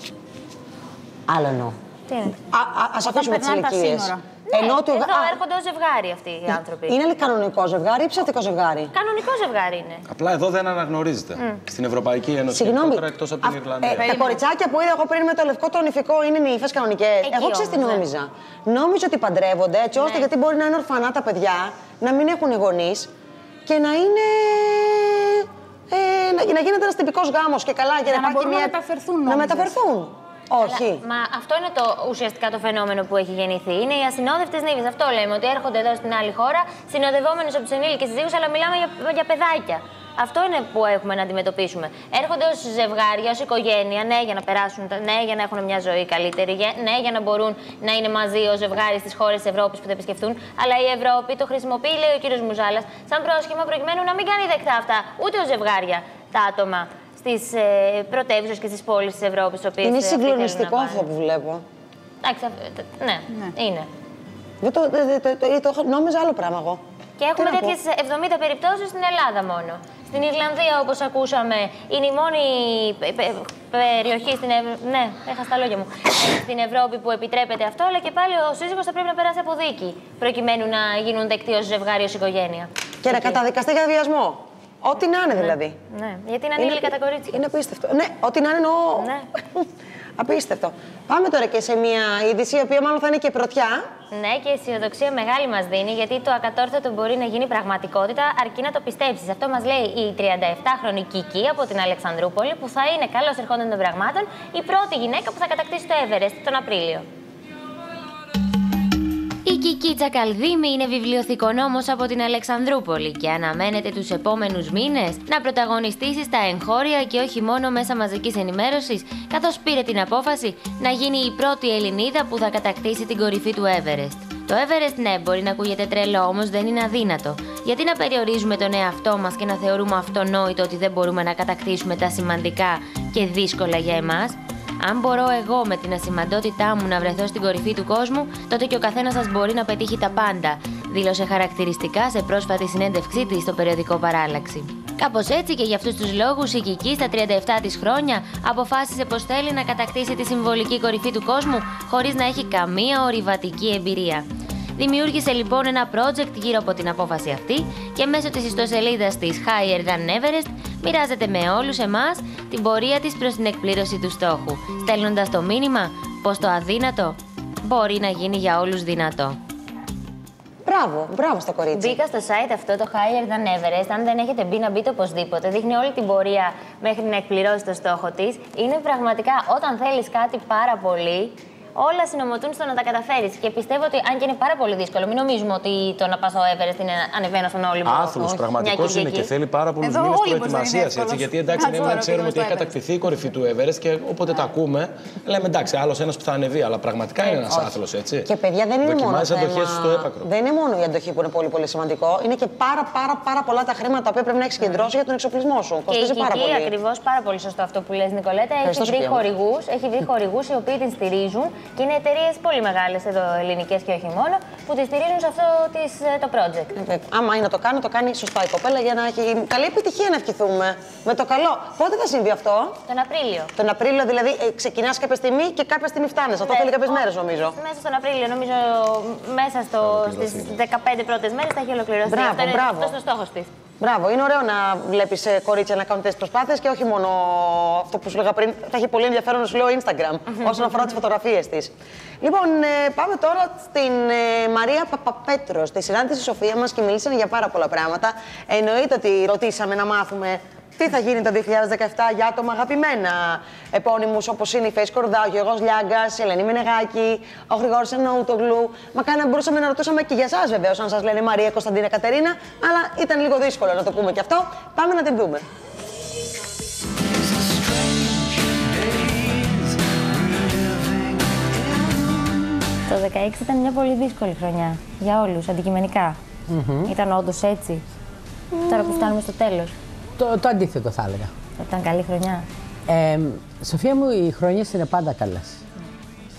Άλλο εννοώ. Τι είναι. Α, α, ας αφήσουμε τις ηλικίες. Ενώ ναι, του... εδώ α... έρχονται ως ζευγάρι αυτοί οι άνθρωποι. Είναι κανονικό ζευγάρι ή ψεύτικο ζευγάρι? Κανονικό ζευγάρι είναι. Απλά εδώ δεν αναγνωρίζεται. Mm. Στην Ευρωπαϊκή Ένωση. Συγγνώμη. Εκτός από την α... Ιρλανδία. Ε, τα κοριτσάκια που είδα εγώ πριν με το λευκό το νηφικό είναι νύφες κανονικές. Εκεί εγώ ξέρω τι νόμιζα. Ναι. Νόμιζα ότι παντρεύονται έτσι ώστε ναι. γιατί μπορεί να είναι ορφανά τα παιδιά, να μην έχουν γονείς και να είναι. Ε, να, να γίνεται ένα τυπικό γάμο και καλά για να, να, να, μια... να μεταφερθούν. Όχι. Αλλά, μα αυτό είναι το, ουσιαστικά το φαινόμενο που έχει γεννηθεί. Είναι οι ασυνόδευτες νύφες. Αυτό λέμε, ότι έρχονται εδώ στην άλλη χώρα, συνοδευόμενοι από τους ενήλικες συζύγους, αλλά μιλάμε για, για παιδάκια. Αυτό είναι που έχουμε να αντιμετωπίσουμε. Έρχονται ως ζευγάρια, ως οικογένεια, ναι, για να περάσουν, ναι, για να έχουν μια ζωή καλύτερη, ναι, για να μπορούν να είναι μαζί ως ζευγάρι στις χώρες της Ευρώπης που θα επισκεφτούν. Αλλά η Ευρώπη το χρησιμοποιεί, λέει ο κύριος Μουζάλας, σαν πρόσχημα προκειμένου να μην κάνει δεκτά αυτά ούτε ως ζευγάρια τα άτομα. Στις ε, πρωτεύουσες και στις πόλεις της Ευρώπης. Είναι συγκλονιστικό αυτό που βλέπω. Εντάξει, ναι, ναι, είναι. Δεν το, δε, το, το, το, το νόμιζα άλλο πράγμα εγώ. Και έχουμε τέτοιες εβδομήντα περιπτώσεις στην Ελλάδα μόνο. Στην Ιρλανδία, όπως ακούσαμε, είναι η μόνη περιοχή στην Ευρώπη. Ναι, έχασα τα λόγια μου. Στην Ευρώπη που επιτρέπεται αυτό, αλλά και πάλι ο σύζυγος θα πρέπει να περάσει από δίκη, προκειμένου να γίνουν δεκτοί ως ζευγάρι, ως οικογένεια. Και να καταδικαστεί για βιασμό. Ό,τι να είναι δηλαδή. Ναι, ναι. Γιατί είναι ανήλικα τα κορίτσια. Είναι απίστευτο. Ναι, ό,τι να είναι εννοώ. Ναι. Απίστευτο. Πάμε τώρα και σε μια είδηση, η οποία μάλλον θα είναι και πρωτιά. Ναι, και η αισιοδοξία μεγάλη μας δίνει, γιατί το ακατόρθωτο μπορεί να γίνει πραγματικότητα, αρκεί να το πιστέψεις. Αυτό μας λέει η τριανταεφτάχρονη Κική από την Αλεξανδρούπολη, που θα είναι, καλώς ερχόντων των πραγμάτων, η πρώτη γυναίκα που θα κατακτήσει το Everest τον Απρίλιο. Η Κίκα Καλδίμη είναι βιβλιοθηκονόμος από την Αλεξανδρούπολη και αναμένεται τους επόμενους μήνες να πρωταγωνιστήσει στα εγχώρια και όχι μόνο μέσα μαζικής ενημέρωσης, καθώς πήρε την απόφαση να γίνει η πρώτη Ελληνίδα που θα κατακτήσει την κορυφή του Everest. Το Everest, ναι, μπορεί να ακούγεται τρελό, όμως δεν είναι αδύνατο. Γιατί να περιορίζουμε τον εαυτό μας και να θεωρούμε αυτονόητο ότι δεν μπορούμε να κατακτήσουμε τα σημαντικά και δύσκολα για εμάς? Αν μπορώ εγώ με την ασημαντότητά μου να βρεθώ στην κορυφή του κόσμου, τότε και ο καθένας σας μπορεί να πετύχει τα πάντα, δήλωσε χαρακτηριστικά σε πρόσφατη συνέντευξή της στο περιοδικό Παράλλαξη. Κάπως έτσι και για αυτούς τους λόγους, η Κική στα τριάντα εφτά της χρόνια αποφάσισε πως θέλει να κατακτήσει τη συμβολική κορυφή του κόσμου χωρίς να έχει καμία ορειβατική εμπειρία. Δημιούργησε λοιπόν ένα project γύρω από την απόφαση αυτή και μέσω της ιστοσελίδας της Higher Than Everest μοιράζεται με όλους εμάς την πορεία της προς την εκπλήρωση του στόχου, στέλνοντας το μήνυμα πως το αδύνατο μπορεί να γίνει για όλους δυνατό. Μπράβο, μπράβο στο κορίτσι. Μπήκα στο site αυτό, το Higher Than Everest. Αν δεν έχετε μπει, να μπείτε οπωσδήποτε. Δείχνει όλη την πορεία μέχρι να εκπληρώσει το στόχο της. Είναι πραγματικά όταν θέλεις κάτι πάρα πολύ, όλα συνομωτούν στο να τα καταφέρεις. Και πιστεύω ότι αν και είναι πάρα πολύ δύσκολο, μην νομίζουμε ότι το να πας στο Everest είναι ανεβαίνω στον όλη μου. Άθλος, πραγματικός είναι και θέλει πάρα πολλούς μήνες προετοιμασίας. Γιατί εντάξει, εμείς ξέρουμε ότι έχει κατακτηθεί η κορυφή του Everest και όποτε τα ακούμε, λέμε εντάξει, άλλος ένας που θα ανεβεί. Αλλά πραγματικά είναι ένας άθλος, έτσι. Και παιδιά δεν είναι μόνο. Δεν είναι μόνο η αντοχή που είναι πολύ πολύ σημαντικό. Είναι και πάρα πάρα πάρα πολλά τα χρήματα τα οποία πρέπει να έχεις συγκεντρώσει για τον εξοπλισμό σου. Κοστίζει πάρα πολύ. Και ακριβώς πάρα πολύ σωστό αυτό που λες, Νικολέτα. Έχει βρει χορηγούς οι οποίοι την στηρίζουν. Και είναι εταιρείες πολύ μεγάλες εδώ, ελληνικές και όχι μόνο, που τη στηρίζουν σε αυτό της, το project. Ε, άμα είναι να το κάνει, το κάνει σωστά η κοπέλα για να έχει καλή επιτυχία να ευχηθούμε. Με το καλό. Πότε θα συμβεί αυτό? Τον Απρίλιο. Τον Απρίλιο, δηλαδή ε, ξεκινάς κάποια στιγμή και κάποια στιγμή φτάνεις. Αυτό θέλει κάποιες μέρες, νομίζω. Μέσα στον Απρίλιο, νομίζω μέσα στο, στις δεκαπέντε πρώτες μέρες θα έχει ολοκληρωθεί. Μπράβο, αυτό είναι αυτός ο στόχος της. Μπράβο, είναι ωραίο να βλέπεις κορίτσια να κάνουν τέτοιες προσπάθειες και όχι μόνο αυτό που σου λέγα πριν. Θα έχει πολύ ενδιαφέρον να σου λέω Instagram όσον αφορά τις φωτογραφίες της. Λοιπόν, πάμε τώρα στην Μαρία Παπαπέτρο. Στη συνάντηση στη Σοφία μας και μιλήσαμε για πάρα πολλά πράγματα. Εννοείται ότι ρωτήσαμε να μάθουμε τι θα γίνει το δύο χιλιάδες δεκαεπτά για άτομα αγαπημένα. Επώνυμους όπως είναι η Φαίη Σκορδά, ο Γιώργος Λιάγκας, η Ελένη Μανεγάκη, ο Γρηγόρης Αρναούτογλου. Μακάρι να μπορούσαμε να ρωτούσαμε και για εσάς βεβαίως, αν σας λένε Μαρία, Κωνσταντίνα, Κατερίνα. Αλλά ήταν λίγο δύσκολο να το πούμε και αυτό. Πάμε να την δούμε. Το δύο χιλιάδες δεκαέξι ήταν μια πολύ δύσκολη χρονιά για όλους, αντικειμενικά. Mm-hmm. Ήταν όντως έτσι. Mm. Τώρα που φτάνουμε στο τέλος. Το, το αντίθετο θα έλεγα. Ήταν καλή χρονιά. Ε, Σοφία μου, οι χρονιές είναι πάντα καλές.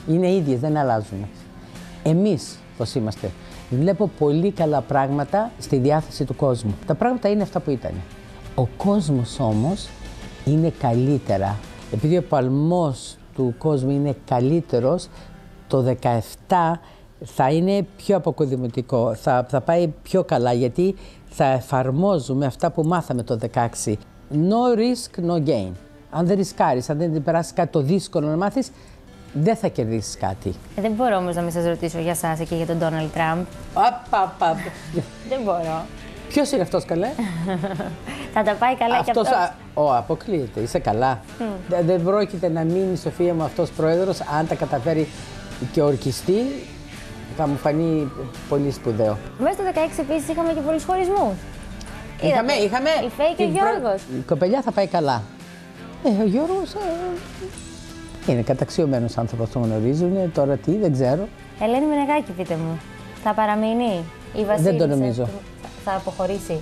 Είναι ίδιες, δεν αλλάζουν. Εμείς το πως είμαστε. Βλέπω πολύ καλά πράγματα στη διάθεση του κόσμου. Τα πράγματα είναι αυτά που ήταν. Ο κόσμος όμως είναι καλύτερα. Επειδή ο παλμός του κόσμου είναι καλύτερος, το δεκαεπτά θα είναι πιο αποκοδημητικό, θα, θα πάει πιο καλά, γιατί θα εφαρμόζουμε αυτά που μάθαμε το δεκαέξι. No risk, no gain. Αν δεν ρισκάρεις, αν δεν περάσεις κάτι το δύσκολο να μάθεις, δεν θα κερδίσεις κάτι. Δεν μπορώ όμως να μην σας ρωτήσω για σας και για τον Ντόναλντ Τραμπ. Δεν μπορώ. Ποιος είναι αυτός, καλέ? Θα τα πάει καλά αυτός, και αυτός. Α, ο, αποκλείεται. Είσαι καλά. Mm. Δεν, δεν πρόκειται να μείνει, Σοφία μου, αυτός πρόεδρος. Αν τα καταφέρει και ορκιστεί, θα μου φανεί πολύ σπουδαίο. Μέσα στο δεκαέξι επίσης είχαμε και πολλούς χωρισμούς. Είχαμε, είχαμε. Η Φαίη και ο Γιώργος. Η κοπελιά θα πάει καλά. Ε, ο Γιώργος... Ε... Είναι καταξιωμένος άνθρωπος, το γνωρίζουν. Τώρα τι, δεν ξέρω. Ελένη Μανεγάκη, πείτε μου. Θα παραμείνει η Βασίλισσα? Δεν το νομίζω. Θα αποχωρήσει.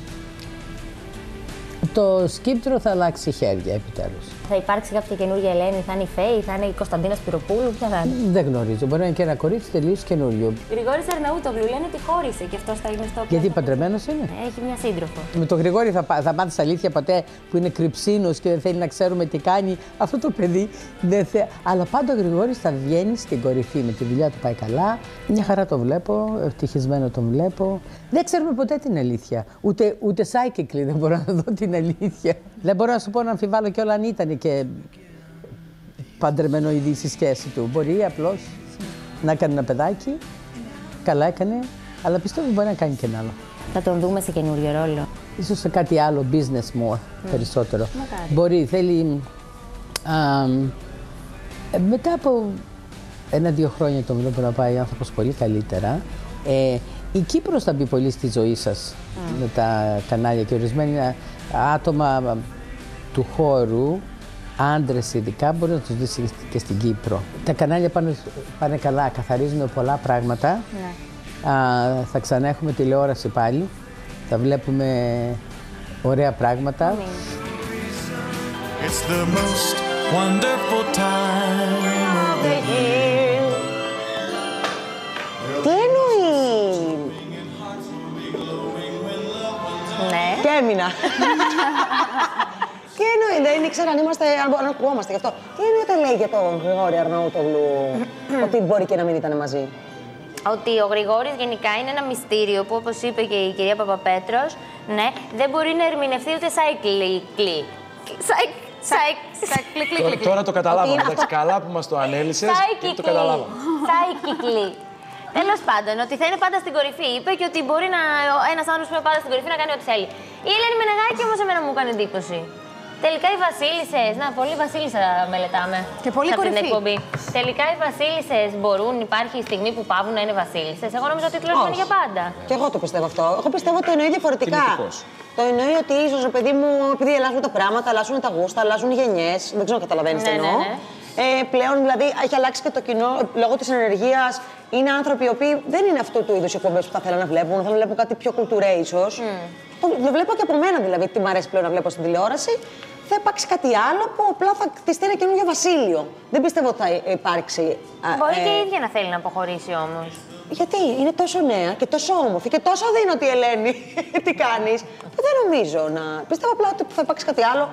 Το σκύπτρο θα αλλάξει χέρια, επιτέλους. Θα υπάρξει κάποια καινούργια Ελένη, θα είναι η Φαίη, θα είναι η Κωνσταντίνα Σπυροπούλου, ποια θα είναι? Δεν γνωρίζω. Μπορεί να είναι και ένα κορίτσι τελείως καινούριο. Γρηγόρης Αρναούτογλου, λένε ότι χώρισε και αυτό θα είναι στο. Γιατί παντρεμένος είναι. Έχει μια σύντροφο. Με τον Γρηγόρη θα, θα μάθεις αλήθεια ποτέ, που είναι κρυψίνος και δεν θέλει να ξέρουμε τι κάνει. Αυτό το παιδί δεν θέλει. Αλλά πάντα ο Γρηγόρης θα βγαίνει στην κορυφή. Με τη δουλειά του πάει καλά. Μια χαρά το βλέπω, ευτυχισμένο τον βλέπω. Δεν ξέρουμε ποτέ την αλήθεια. Ούτε, ούτε psychically δεν μπορώ να δω την αλήθεια. Δεν μπορώ να σου πω να αμφιβάλλω κιόλα αν ήταν και παντρεμενοειδή στη σχέση του. Μπορεί απλώς να έκανε ένα παιδάκι. Καλά έκανε. Αλλά πιστεύω μπορεί να κάνει και ένα άλλο. Θα τον δούμε σε καινούριο ρόλο. Ίσως σε κάτι άλλο, business more, mm. περισσότερο. Μακάρι. Μπορεί, θέλει. Α, μετά από ένα-δύο χρόνια το βλέπω να πάει ο άνθρωπος πολύ καλύτερα. Ε, Η Κύπρος θα μπει πολύ στη ζωή σας mm. με τα κανάλια και ορισμένα άτομα του χώρου, άντρες ειδικά, μπορεί να τους δεις και στην Κύπρο. Τα κανάλια πάνε, πάνε καλά, καθαρίζουν πολλά πράγματα. Mm. Α, θα ξανά έχουμε τηλεόραση πάλι, θα βλέπουμε ωραία πράγματα. It's the most wonderful time of the year. Τι εννοεί? Ναι. Και έμεινα. Τι εννοεί, δεν ήξερα αν είμαστε, αν ακουγόμαστε γι' αυτό. Τι εννοείται λέει για τον Γρηγόρη Αρναούτογλου ότι μπορεί και να μην ήταν μαζί? Ότι ο Γρηγόρης γενικά είναι ένα μυστήριο που, όπως είπε και η κυρία Παπαπέτρος, ναι, δεν μπορεί να ερμηνευτεί ούτε cyclically. Τώρα το καταλάβαμε, εντάξει, καλά που μας το ανέλησες και το καταλάβαμε. Cyclically. Τέλος πάντων, ότι θα είναι πάντα στην κορυφή. Είπε και ότι μπορεί να, ένας άνθρωπος που είναι πάντα στην κορυφή να κάνει ό,τι θέλει. Η Ελένη Μανεγάκη όμως εμένα μου έκανε εντύπωση. Τελικά οι βασίλισσες, να, πολύ βασίλισσα μελετάμε. Και πολύ κορυφή. Την εκπομπή. Τελικά οι βασίλισσες μπορούν, υπάρχει η στιγμή που πάβουν να είναι βασίλισσες. Εγώ νομίζω ότι ο τίτλος είναι για πάντα. Και εγώ το πιστεύω αυτό. Εγώ πιστεύω ότι το εννοεί διαφορετικά. Φινητικός. Το εννοεί ότι ίσως, παιδί μου, επειδή αλλάζουν τα πράγματα, αλλάζουν τα γούστα, αλλάζουν γενιές. Δεν ξέρω, καταλαβαίνεις τι εννοώ. Ε, πλέον, δηλαδή, έχει αλλάξει και το κοινό λόγω της ενεργείας. Είναι άνθρωποι οι οποίοι δεν είναι αυτού του είδους οι εκπομπές που θα θέλουν να βλέπουν. Θέλουν να βλέπουν κάτι πιο κουλτουρέ, ίσως. Mm. Το, το βλέπω και από μένα, δηλαδή. Τι μου αρέσει πλέον να βλέπω στην τηλεόραση. Θα υπάρξει κάτι άλλο που απλά θα κτιστεί ένα καινούργιο βασίλειο. Δεν πιστεύω ότι θα υπάρξει. Μπορεί ε, και η ίδια να θέλει να αποχωρήσει όμως. Γιατί είναι τόσο νέα και τόσο όμορφη και τόσο αδύνατη η Ελένη. Τι κάνεις. Δεν νομίζω να. Πιστεύω απλά ότι θα υπάρξει κάτι άλλο.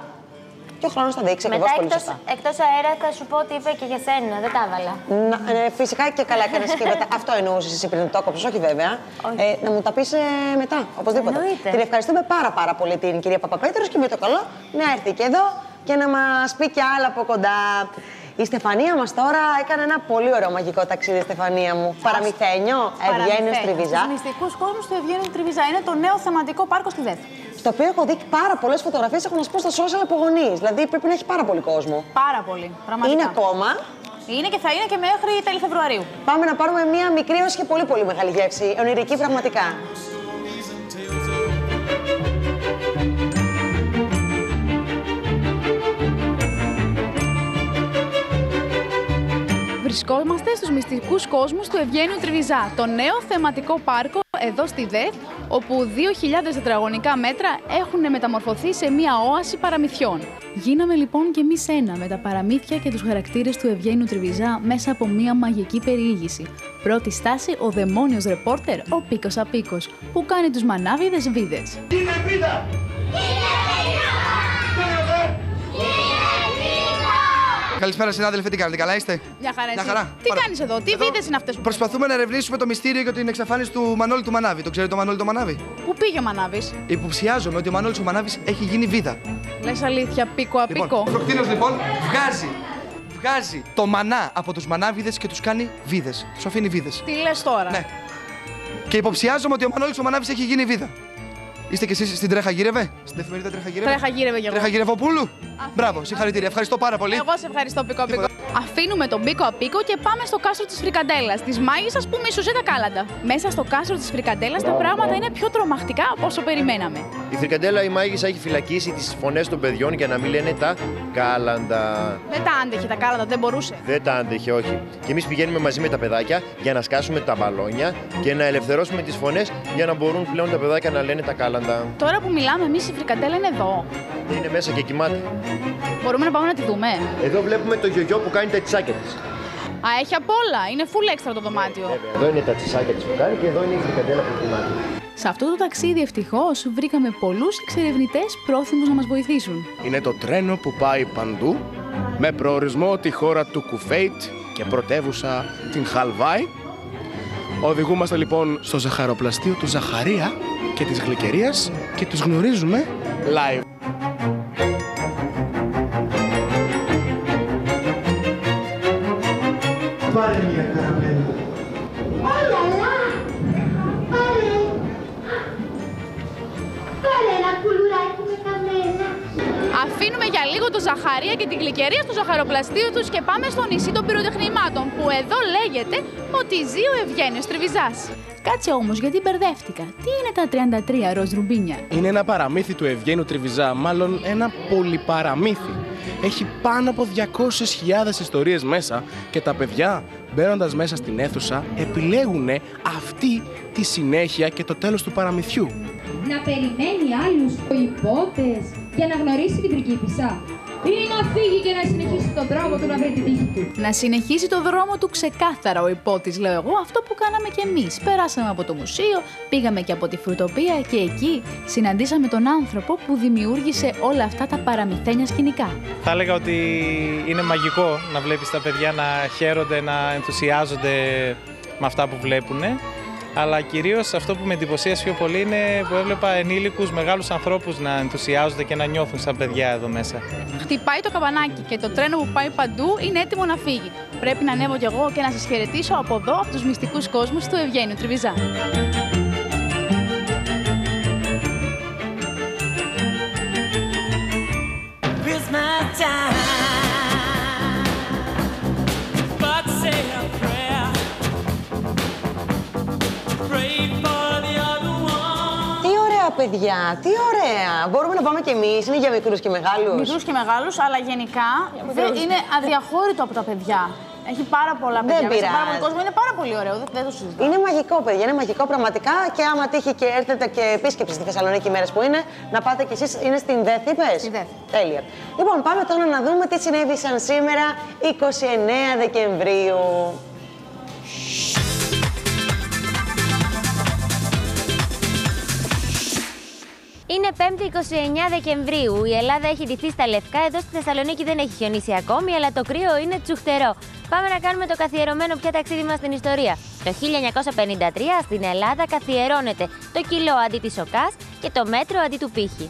Και ο χρόνος θα δείξει ακριβώς πολύ σωστά. Μετά εκτός αέρα θα σου πω ότι είπε και για σένα, δεν τα έβαλα. Να, ναι, φυσικά και καλά έκανες και μετά. Αυτό εννοούσες εσύ πριν το έκοψες, όχι βέβαια. Όχι. Ε, να μου τα πεις ε, μετά, οπωσδήποτε. Εννοείται. Την ευχαριστούμε πάρα πάρα πολύ την κυρία Παπαπέτρος και με το καλό να έρθει και εδώ και να μας πει και άλλα από κοντά. Η Στεφανία μας τώρα έκανε ένα πολύ ωραίο μαγικό ταξίδι, Στεφανία μου. Παραμυθένιο, Ευγένιος Τριβιζά. Στους μυστικούς κόσμους του Ευγένιου Τριβιζά. Είναι το νέο θεματικό πάρκο στη Δέφη. Στο οποίο έχω δει πάρα πολλές φωτογραφίες, έχω να σου πω στα social από γονείς. Δηλαδή πρέπει να έχει πάρα πολύ κόσμο. Πάρα πολύ. Πραγματικά. Είναι ακόμα. Είναι και θα είναι και μέχρι τέλη Φεβρουαρίου. Πάμε να πάρουμε μία μικρή έως και πολύ πολύ μεγάλη γεύση. Ονειρική πραγματικά. Βρισκόμαστε στους μυστικούς κόσμους του Ευγένιου Τριβιζά, το νέο θεματικό πάρκο εδώ στη ΔΕΘ, όπου δύο χιλιάδες τετραγωνικά μέτρα έχουν μεταμορφωθεί σε μία όαση παραμυθιών. Γίναμε λοιπόν κι εμείς ένα με τα παραμύθια και τους χαρακτήρες του Ευγένιου Τριβιζά μέσα από μία μαγική περιήγηση. Πρώτη στάση, ο δαιμόνιος ρεπόρτερ, ο Πίκος Απίκος, που κάνει τους μανάβιδες βίδες. Είναι πίτα! Καλησπέρα, συνάδελφοι, τι κάνετε, καλά είστε? Μια χαρά. Μια χαρά. Τι κάνεις εδώ, τι βίδες είναι αυτές που... Προσπαθούμε να ερευνήσουμε το μυστήριο για την εξαφάνιση του Μανώλη του Μανάβη. Το ξέρετε το Μανώλη το Μανάβη? Πού πήγε ο Μανάβης? Υποψιάζομαι ότι ο Μανώλης ο Μανάβης έχει γίνει βίδα. Λες αλήθεια, Πίκο Απίκο? Λοιπόν, ο Φροκτίνος λοιπόν βγάζει, βγάζει το μανά από τους μανάβιδες και τους κάνει βίδες. Τους αφήνει βίδες. Τι λες τώρα? Ναι. Και υποψιάζομαι ότι ο Μανώλης ο Μανάβης έχει γίνει βίδα. Είστε κι εσείς στην Τρέχα Γύρευε, στην εφημερίδα Τρέχα Γύρευε. Τρέχα Γύρευε και εγώ. Τρέχα Γύρευοπούλου. Μπράβο, συγχαρητήρια. Ευχαριστώ πάρα πολύ. Εγώ σε ευχαριστώ, Πίκο Απίκο. Αφήνουμε τον Πίκο Απίκο και πάμε στο κάστρο της Φρικαντέλας, της μάγισσας που μισούσε τα κάλαντα. Μέσα στο κάστρο της Φρικαντέλας τα πράγματα είναι πιο τρομακτικά από όσο περιμέναμε. Η Φρικαντέλα, η μάγισσα, έχει φυλακίσει τις φωνές των παιδιών για να μην λένε τα κάλαντα. Δεν τα άντεχε τα κάλαντα, δεν μπορούσε. Δεν τα άντεχε, όχι. Και εμείς πηγαίνουμε μαζί με τα παιδάκια για να σκάσουμε τα μπαλόνια και να ελευθερώσουμε τις φωνές για να μπορούν πλέον τα παιδάκια να λένε τα κάλαντα. Τώρα που μιλάμε, εμείς η Φρικαντέλα είναι εδώ. Είναι μέσα και κοιμάται. Μπορούμε να πάμε να τη δούμε. Εδώ βλέπουμε το γιογιό που κάνει τα τσισάκια της. Α, έχει απ' όλα. Είναι full έξτρα το δωμάτιο. Ε, εδώ είναι τα τσισάκια της που κάνει και εδώ είναι η Φρικαντέλα που κοιμάται. Σε αυτό το ταξίδι, ευτυχώς, βρήκαμε πολλούς εξερευνητές πρόθυμους να μας βοηθήσουν. Είναι το τρένο που πάει παντού, με προορισμό τη χώρα του Κουφέιτ και πρωτεύουσα την Χαλβάη. Οδηγούμαστε λοιπόν στο ζαχαροπλαστείο του Ζαχαρία και της Γλυκερίας και τους γνωρίζουμε live. Πάρε μια καραμέλα. Πάρε. Πάρε ένα κουλουράκι με καμένα. Αφήνουμε για λίγο το Ζαχαρία και την Γλυκερία στο ζαχαροπλαστείο τους και πάμε στο νησί των πυροτεχνημάτων, που εδώ λέγεται ότι ζει ο Ευγένιος Τριβιζάς. Κάτσε όμως, γιατί μπερδεύτηκα. Τι είναι τα τριάντα τρία ροζ ρουμπίνια? Είναι ένα παραμύθι του Ευγένιου Τριβιζά, μάλλον ένα πολυπαραμύθι. Έχει πάνω από διακόσιες χιλιάδες ιστορίες μέσα και τα παιδιά, μπαίνοντας μέσα στην αίθουσα, επιλέγουν αυτή τη συνέχεια και το τέλος του παραμυθιού. Να περιμένει άλλους υπότες για να γνωρίσει την πριγκίπισσα, ή να φύγει και να συνεχίσει τον δρόμο του να βρει την τύχη του. Να συνεχίσει τον δρόμο του ξεκάθαρα ο υπότης, λέω εγώ, αυτό που κάναμε κι εμείς. Περάσαμε από το μουσείο, πήγαμε και από τη φρουτοπία και εκεί συναντήσαμε τον άνθρωπο που δημιούργησε όλα αυτά τα παραμυθένια σκηνικά. Θα έλεγα ότι είναι μαγικό να βλέπεις τα παιδιά να χαίρονται, να ενθουσιάζονται με αυτά που βλέπουν. Αλλά κυρίως αυτό που με εντυπωσίασε πιο πολύ είναι που έβλεπα ενήλικους, μεγάλους ανθρώπους να ενθουσιάζονται και να νιώθουν σαν παιδιά εδώ μέσα. Χτυπάει το καμπανάκι και το τρένο που πάει παντού είναι έτοιμο να φύγει. Πρέπει να ανέβω κι εγώ και να σας χαιρετήσω από εδώ, από τους μυστικούς κόσμους του Ευγένιου Τριβιζά. Παιδιά, τι ωραία! Μπορούμε να πάμε κι εμείς, είναι για μικρούς και μεγάλους. Μικρούς και μεγάλους, αλλά γενικά δεν είναι αδιαχώρητο από τα παιδιά. Έχει πάρα πολλά παιδιά. Δεν πειράζει. Πάρα πολύ κόσμο. Είναι πάρα πολύ ωραίο, δεν το συζητάω. Είναι μαγικό, παιδιά, είναι μαγικό πραγματικά. Και άμα τύχει και έρθετε και επίσκεψη στη Θεσσαλονίκη, οι μέρες που είναι, να πάτε κι εσείς. Είναι στην ΔΕΘ, είπες? Στην ΔΕΘ. Τέλεια. Λοιπόν, πάμε τώρα να δούμε τι συνέβησαν σήμερα, εικοστή ενάτη Δεκεμβρίου. Είναι πέμπτη εικοστή ενάτη Δεκεμβρίου. Η Ελλάδα έχει ντυθεί στα λευκά. Εδώ στη Θεσσαλονίκη δεν έχει χιονίσει ακόμη, αλλά το κρύο είναι τσουχτερό. Πάμε να κάνουμε το καθιερωμένο πια ταξίδι μας στην ιστορία. Το χίλια εννιακόσια πενήντα τρία στην Ελλάδα καθιερώνεται το κιλό αντί της οκάς και το μέτρο αντί του πύχη.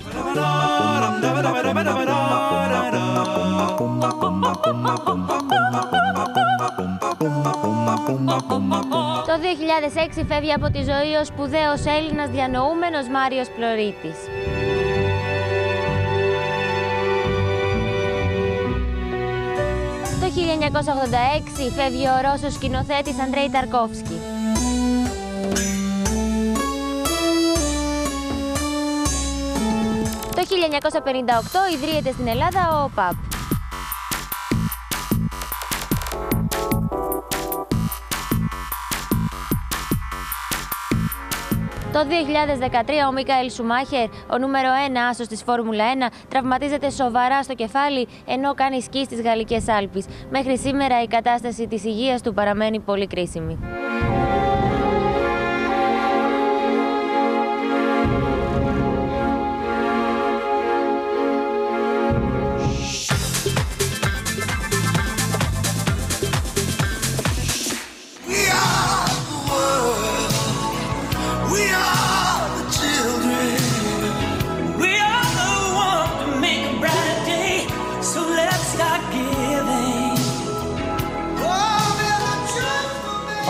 Το δύο χιλιάδες έξι φεύγει από τη ζωή ο σπουδαίος Έλληνας διανοούμενος Μάριος Πλωρίτης. Το χίλια εννιακόσια ογδόντα έξι φεύγει ο Ρώσος σκηνοθέτης Αντρέι Ταρκόφσκι. Το χίλια εννιακόσια πενήντα οκτώ ιδρύεται στην Ελλάδα ο ΟΠΑΠ. Το δύο χιλιάδες δεκατρία ο Μίκαελ Σουμάχερ, ο νούμερο ένα άσος της Φόρμουλα ένα, τραυματίζεται σοβαρά στο κεφάλι ενώ κάνει σκι στις Γαλλικές Άλπεις. Μέχρι σήμερα η κατάσταση της υγείας του παραμένει πολύ κρίσιμη.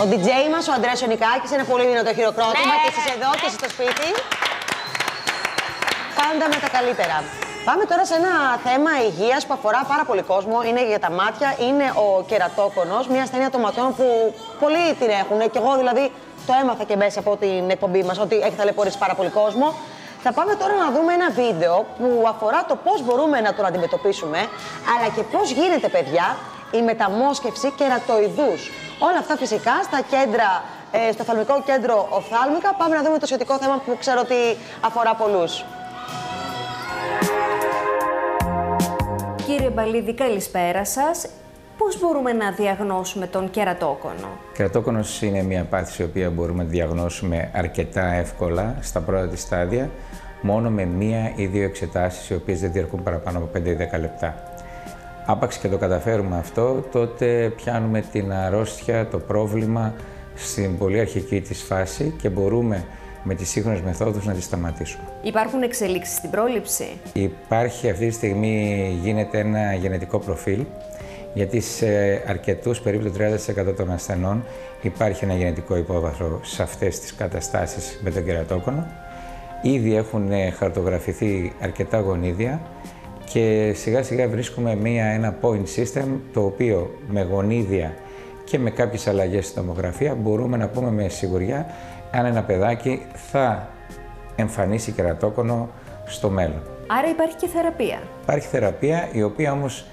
Ο ντι τζέι μας, ο Ανδρέας Ονικάκης, ένα πολύ δυνατό χειροκρότημα ναι, και εσείς εδώ ναι. και εσείς στο σπίτι. Πάντα με τα καλύτερα. Πάμε τώρα σε ένα θέμα υγείας που αφορά πάρα πολύ κόσμο. Είναι για τα μάτια, είναι ο κερατόκονος, μια ασθένεια των ματιών που πολλοί την έχουν. Και εγώ δηλαδή το έμαθα και μέσα από την εκπομπή μας ότι έχει ταλαιπωρήσει πάρα πολύ κόσμο. Θα πάμε τώρα να δούμε ένα βίντεο που αφορά το πώς μπορούμε να τον αντιμετωπίσουμε, αλλά και πώς γίνεται, παιδιά, η μεταμόσχευση κερατοειδούς. Όλα αυτά φυσικά στα κέντρα, στο Οφθαλμικό Κέντρο Οφθάλμικα. Πάμε να δούμε το σχετικό θέμα που ξέρω ότι αφορά πολλούς. Κύριε Μπαλίδη, καλησπέρα σας. Πώς μπορούμε να διαγνώσουμε τον κερατόκονο? Κερατόκονος είναι μια πάθηση η οποία μπορούμε να διαγνώσουμε αρκετά εύκολα στα πρώτα της στάδια, μόνο με μία ή δύο εξετάσεις οι οποίες δεν διαρκούν παραπάνω από πέντε με δέκα λεπτά. Άπαξ και το καταφέρουμε αυτό, τότε πιάνουμε την αρρώστια, το πρόβλημα στην πολύ αρχική της φάση και μπορούμε με τις σύγχρονες μεθόδους να τη σταματήσουμε. Υπάρχουν εξελίξεις στην πρόληψη? Υπάρχει, αυτή τη στιγμή γίνεται ένα γενετικό προφίλ, γιατί σε αρκετούς, περίπου το τριάντα τοις εκατό των ασθενών, υπάρχει ένα γενετικό υπόβαθρο σε αυτές τις καταστάσεις με τον κερατόκονο. Ήδη έχουν χαρτογραφηθεί αρκετά γονίδια και σιγά σιγά βρίσκουμε μία, ένα point system, το οποίο με γονίδια και με κάποιες αλλαγές στη τομογραφία μπορούμε να πούμε με σιγουριά αν ένα παιδάκι θα εμφανίσει κερατόκονο στο μέλλον. Άρα υπάρχει και θεραπεία. Υπάρχει θεραπεία, η οποία όμως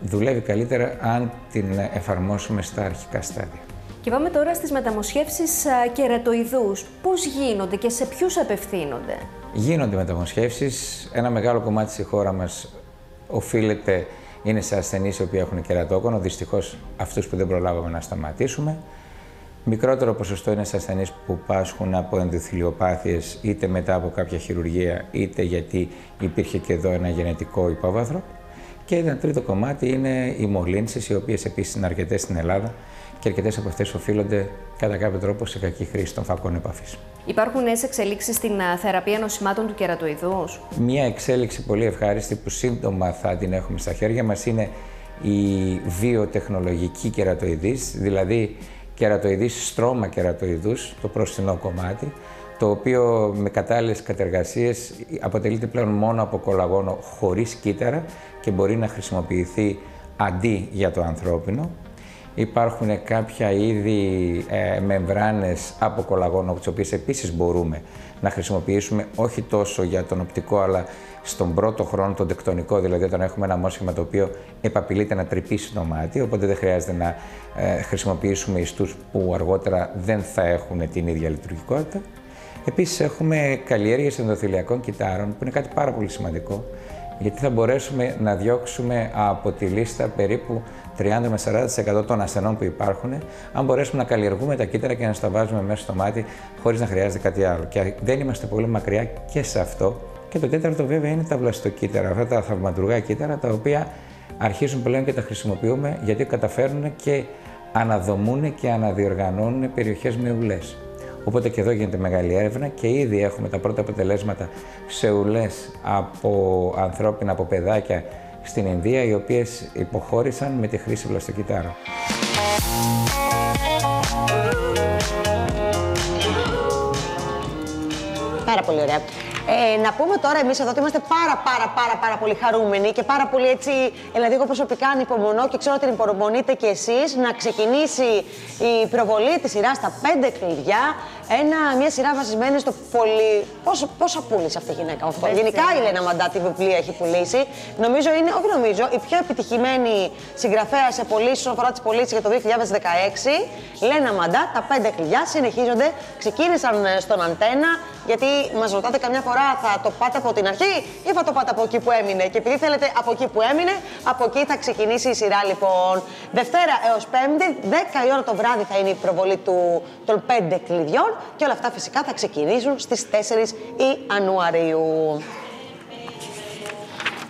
δουλεύει καλύτερα αν την εφαρμόσουμε στα αρχικά στάδια. Και πάμε τώρα στις μεταμοσχεύσεις κερατοειδούς. Πώς γίνονται και σε ποιους απευθύνονται? Γίνονται μεταμοσχεύσεις. Ένα μεγάλο κομμάτι στη χώρα μας οφείλεται, είναι σε ασθενείς οι οποίοι έχουν κερατόκονο, δυστυχώς αυτούς που δεν προλάβαμε να σταματήσουμε. Μικρότερο ποσοστό είναι σε ασθενείς που πάσχουν από ενδοθυλιοπάθειες είτε μετά από κάποια χειρουργία, είτε γιατί υπήρχε και εδώ ένα γενετικό υπόβαθρο. Και ένα τρίτο κομμάτι είναι οι μολύνσεις, οι οποίες επίσης είναι αρκετές στην Ελλάδα και αρκετές από αυτές οφείλονται κατά κάποιο τρόπο σε κακή χρήση των φακών επαφής. Υπάρχουν νέες εξελίξεις στην θεραπεία νοσημάτων του κερατοειδούς? Μία εξέλιξη πολύ ευχάριστη που σύντομα θα την έχουμε στα χέρια μας είναι η βιοτεχνολογική κερατοειδής, δηλαδή κερατοειδής στρώμα κερατοειδούς, το προστινό κομμάτι, το οποίο με κατάλληλες κατεργασίες αποτελείται πλέον μόνο από κολαγόνο χωρίς κύτταρα και μπορεί να χρησιμοποιηθεί αντί για το ανθρώπινο. Υπάρχουν κάποια είδη ε, μεμβράνες από κολαγόνο, τις οποίες επίσης μπορούμε να χρησιμοποιήσουμε όχι τόσο για τον οπτικό, αλλά στον πρώτο χρόνο, τον τεκτονικό, δηλαδή όταν έχουμε ένα μόσχημα το οποίο επαπειλείται να τρυπήσει το μάτι, οπότε δεν χρειάζεται να ε, χρησιμοποιήσουμε ιστούς που αργότερα δεν θα έχουν την ίδια λειτουργικότητα. Επίσης έχουμε καλλιέργειες ενδοθυλιακών κυττάρων, που είναι κάτι πάρα πολύ σημαντικό, γιατί θα μπορέσουμε να διώξουμε από τη λίστα περίπου τριάντα με σαράντα τοις εκατό των ασθενών που υπάρχουν, αν μπορέσουμε να καλλιεργούμε τα κύτταρα και να στα βάζουμε μέσα στο μάτι χωρίς να χρειάζεται κάτι άλλο. Και δεν είμαστε πολύ μακριά και σε αυτό. Και το τέταρτο βέβαια είναι τα βλαστοκύτταρα, αυτά τα θαυματουργά κύτταρα, τα οποία αρχίζουν πλέον και τα χρησιμοποιούμε, γιατί καταφέρνουν και αναδομούν και αναδιοργανώνουν περιοχές με ουλές. Οπότε και εδώ γίνεται μεγάλη έρευνα και ήδη έχουμε τα πρώτα αποτελέσματα σε ουλές από ανθρώπινα, από παιδάκια στην Ινδία, οι οποίες υποχώρησαν με τη χρήση βλαστοκυτάρων. Πάρα πολύ ωραία. Ε, να πούμε τώρα εμείς εδώ ότι είμαστε πάρα πάρα πάρα πάρα πολύ χαρούμενοι και πάρα πολύ έτσι, δηλαδή εγώ προσωπικά ανυπομονώ και ξέρω ότι υπομονείτε κι εσείς να ξεκινήσει η προβολή της σειράς στα πέντε κλειδιά ένα, μια σειρά βασισμένη στο πολύ. Πόσο, πόσα πούλησε αυτή η γυναίκα, αυτό. Γενικά η Λένα Μαντά τη βιβλία έχει πουλήσει. Νομίζω είναι, όχι νομίζω, η πιο επιτυχημένη συγγραφέα σε πωλήσεις όσον αφορά τις πωλήσεις για το δύο χιλιάδες δεκαέξι. Λένα Μαντά, τα πέντε κλειδιά συνεχίζονται. Ξεκίνησαν στον Αντένα, γιατί μας ρωτάτε καμιά φορά θα το πάτε από την αρχή ή θα το πάτε από εκεί που έμεινε. Και επειδή θέλετε από εκεί που έμεινε, από εκεί θα ξεκινήσει η σειρά λοιπόν. Δευτέρα έως Πέμπτη, δέκα η ώρα το βράδυ θα είναι η προβολή του, των πέντε κλειδιών και όλα αυτά φυσικά θα ξεκινήσουν στις τέσσερις Ιανουαρίου.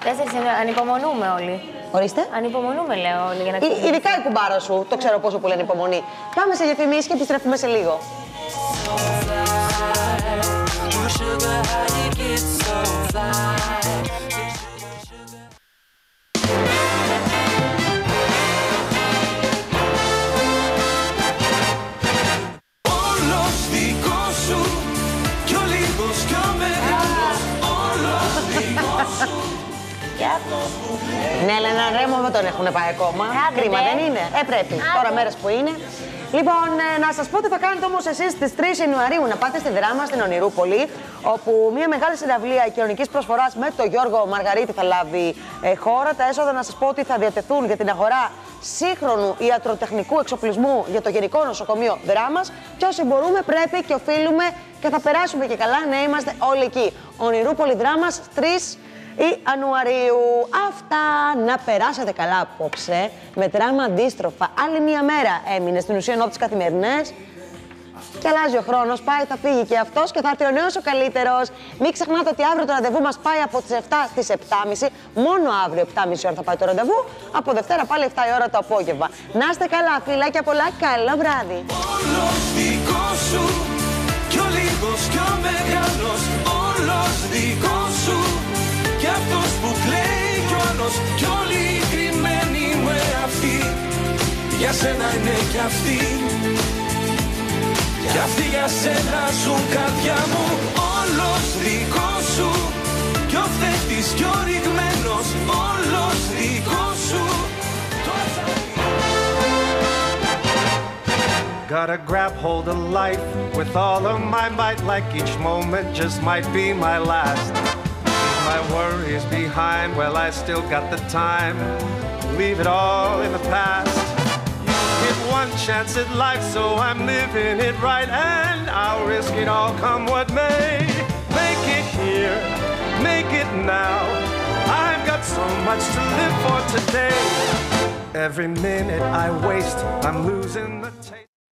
τέσσερις Ιανουαρίου, ανυπομονούμε όλοι. Ορίστε. Ανυπομονούμε, λέω όλοι. Για να ε, ειδικά η κουμπάρα σου, το ξέρω πόσο πολύ ανυπομονεί. Πάμε σε διαφημίσεις και επιστρέφουμε σε λίγο. Ναι, αλλά έναν ρέμο δεν τον έχουν πάει ακόμα. Κρίμα, δεν είναι. Ε, πρέπει. Τώρα μέρες που είναι. Λοιπόν, να σας πω τι θα κάνετε όμως εσείς στις τρεις Ιανουαρίου. Να πάτε στη δράμα στην Ονειρούπολη, όπου μια μεγάλη συναυλία κοινωνικής προσφοράς με τον Γιώργο Μαργαρίτη θα λάβει ε, χώρα. Τα έσοδα να σας πω ότι θα διατεθούν για την αγορά σύγχρονου ιατροτεχνικού εξοπλισμού για το Γενικό Νοσοκομείο Δράμας. Και όσοι μπορούμε, πρέπει και οφείλουμε και θα περάσουμε και καλά να είμαστε όλοι εκεί. Ονειρούπολη Δράμας, τρεις Ιανουαρίου. Αυτά, να περάσετε καλά απόψε. Με τράμα αντίστροφα. Άλλη μία μέρα έμεινε στην ουσία ενώ από τις καθημερινές. Και αλλάζει ο χρόνος. Πάει, θα φύγει και αυτός και θα έρθει ο νέος ο καλύτερος. Μην ξεχνάτε ότι αύριο το ραντεβού μας πάει από τις επτά στις επτά και μισή. Μόνο αύριο επτά και μισή ώρα θα πάει το ραντεβού. Από Δευτέρα πάλι επτά η ώρα το απόγευμα. Να είστε καλά, φιλάκια πολλά. Καλό βράδυ. Όλος δικός σου και ο λίγος και ο μεγάλος. Όλος δικός σου. Κι αυτός που κλαίει κι όλος κι όλοι κρυμμένοι με αυτή. Για σένα είναι κι αυτή. Κι αυτοί για σένα ζουν καρδιά μου. Όλος δικός σου. Κι ο θέτης κι ο ρηγμένος. Όλος δικός σου. Gotta grab hold of life with all of my might. Like each moment just might be my last. My worries behind, well I still got the time. Leave it all in the past. Give one chance at life, so I'm living it right. And I'll risk it all come what may. Make it here, make it now. I've got so much to live for today. Every minute I waste, I'm losing the taste.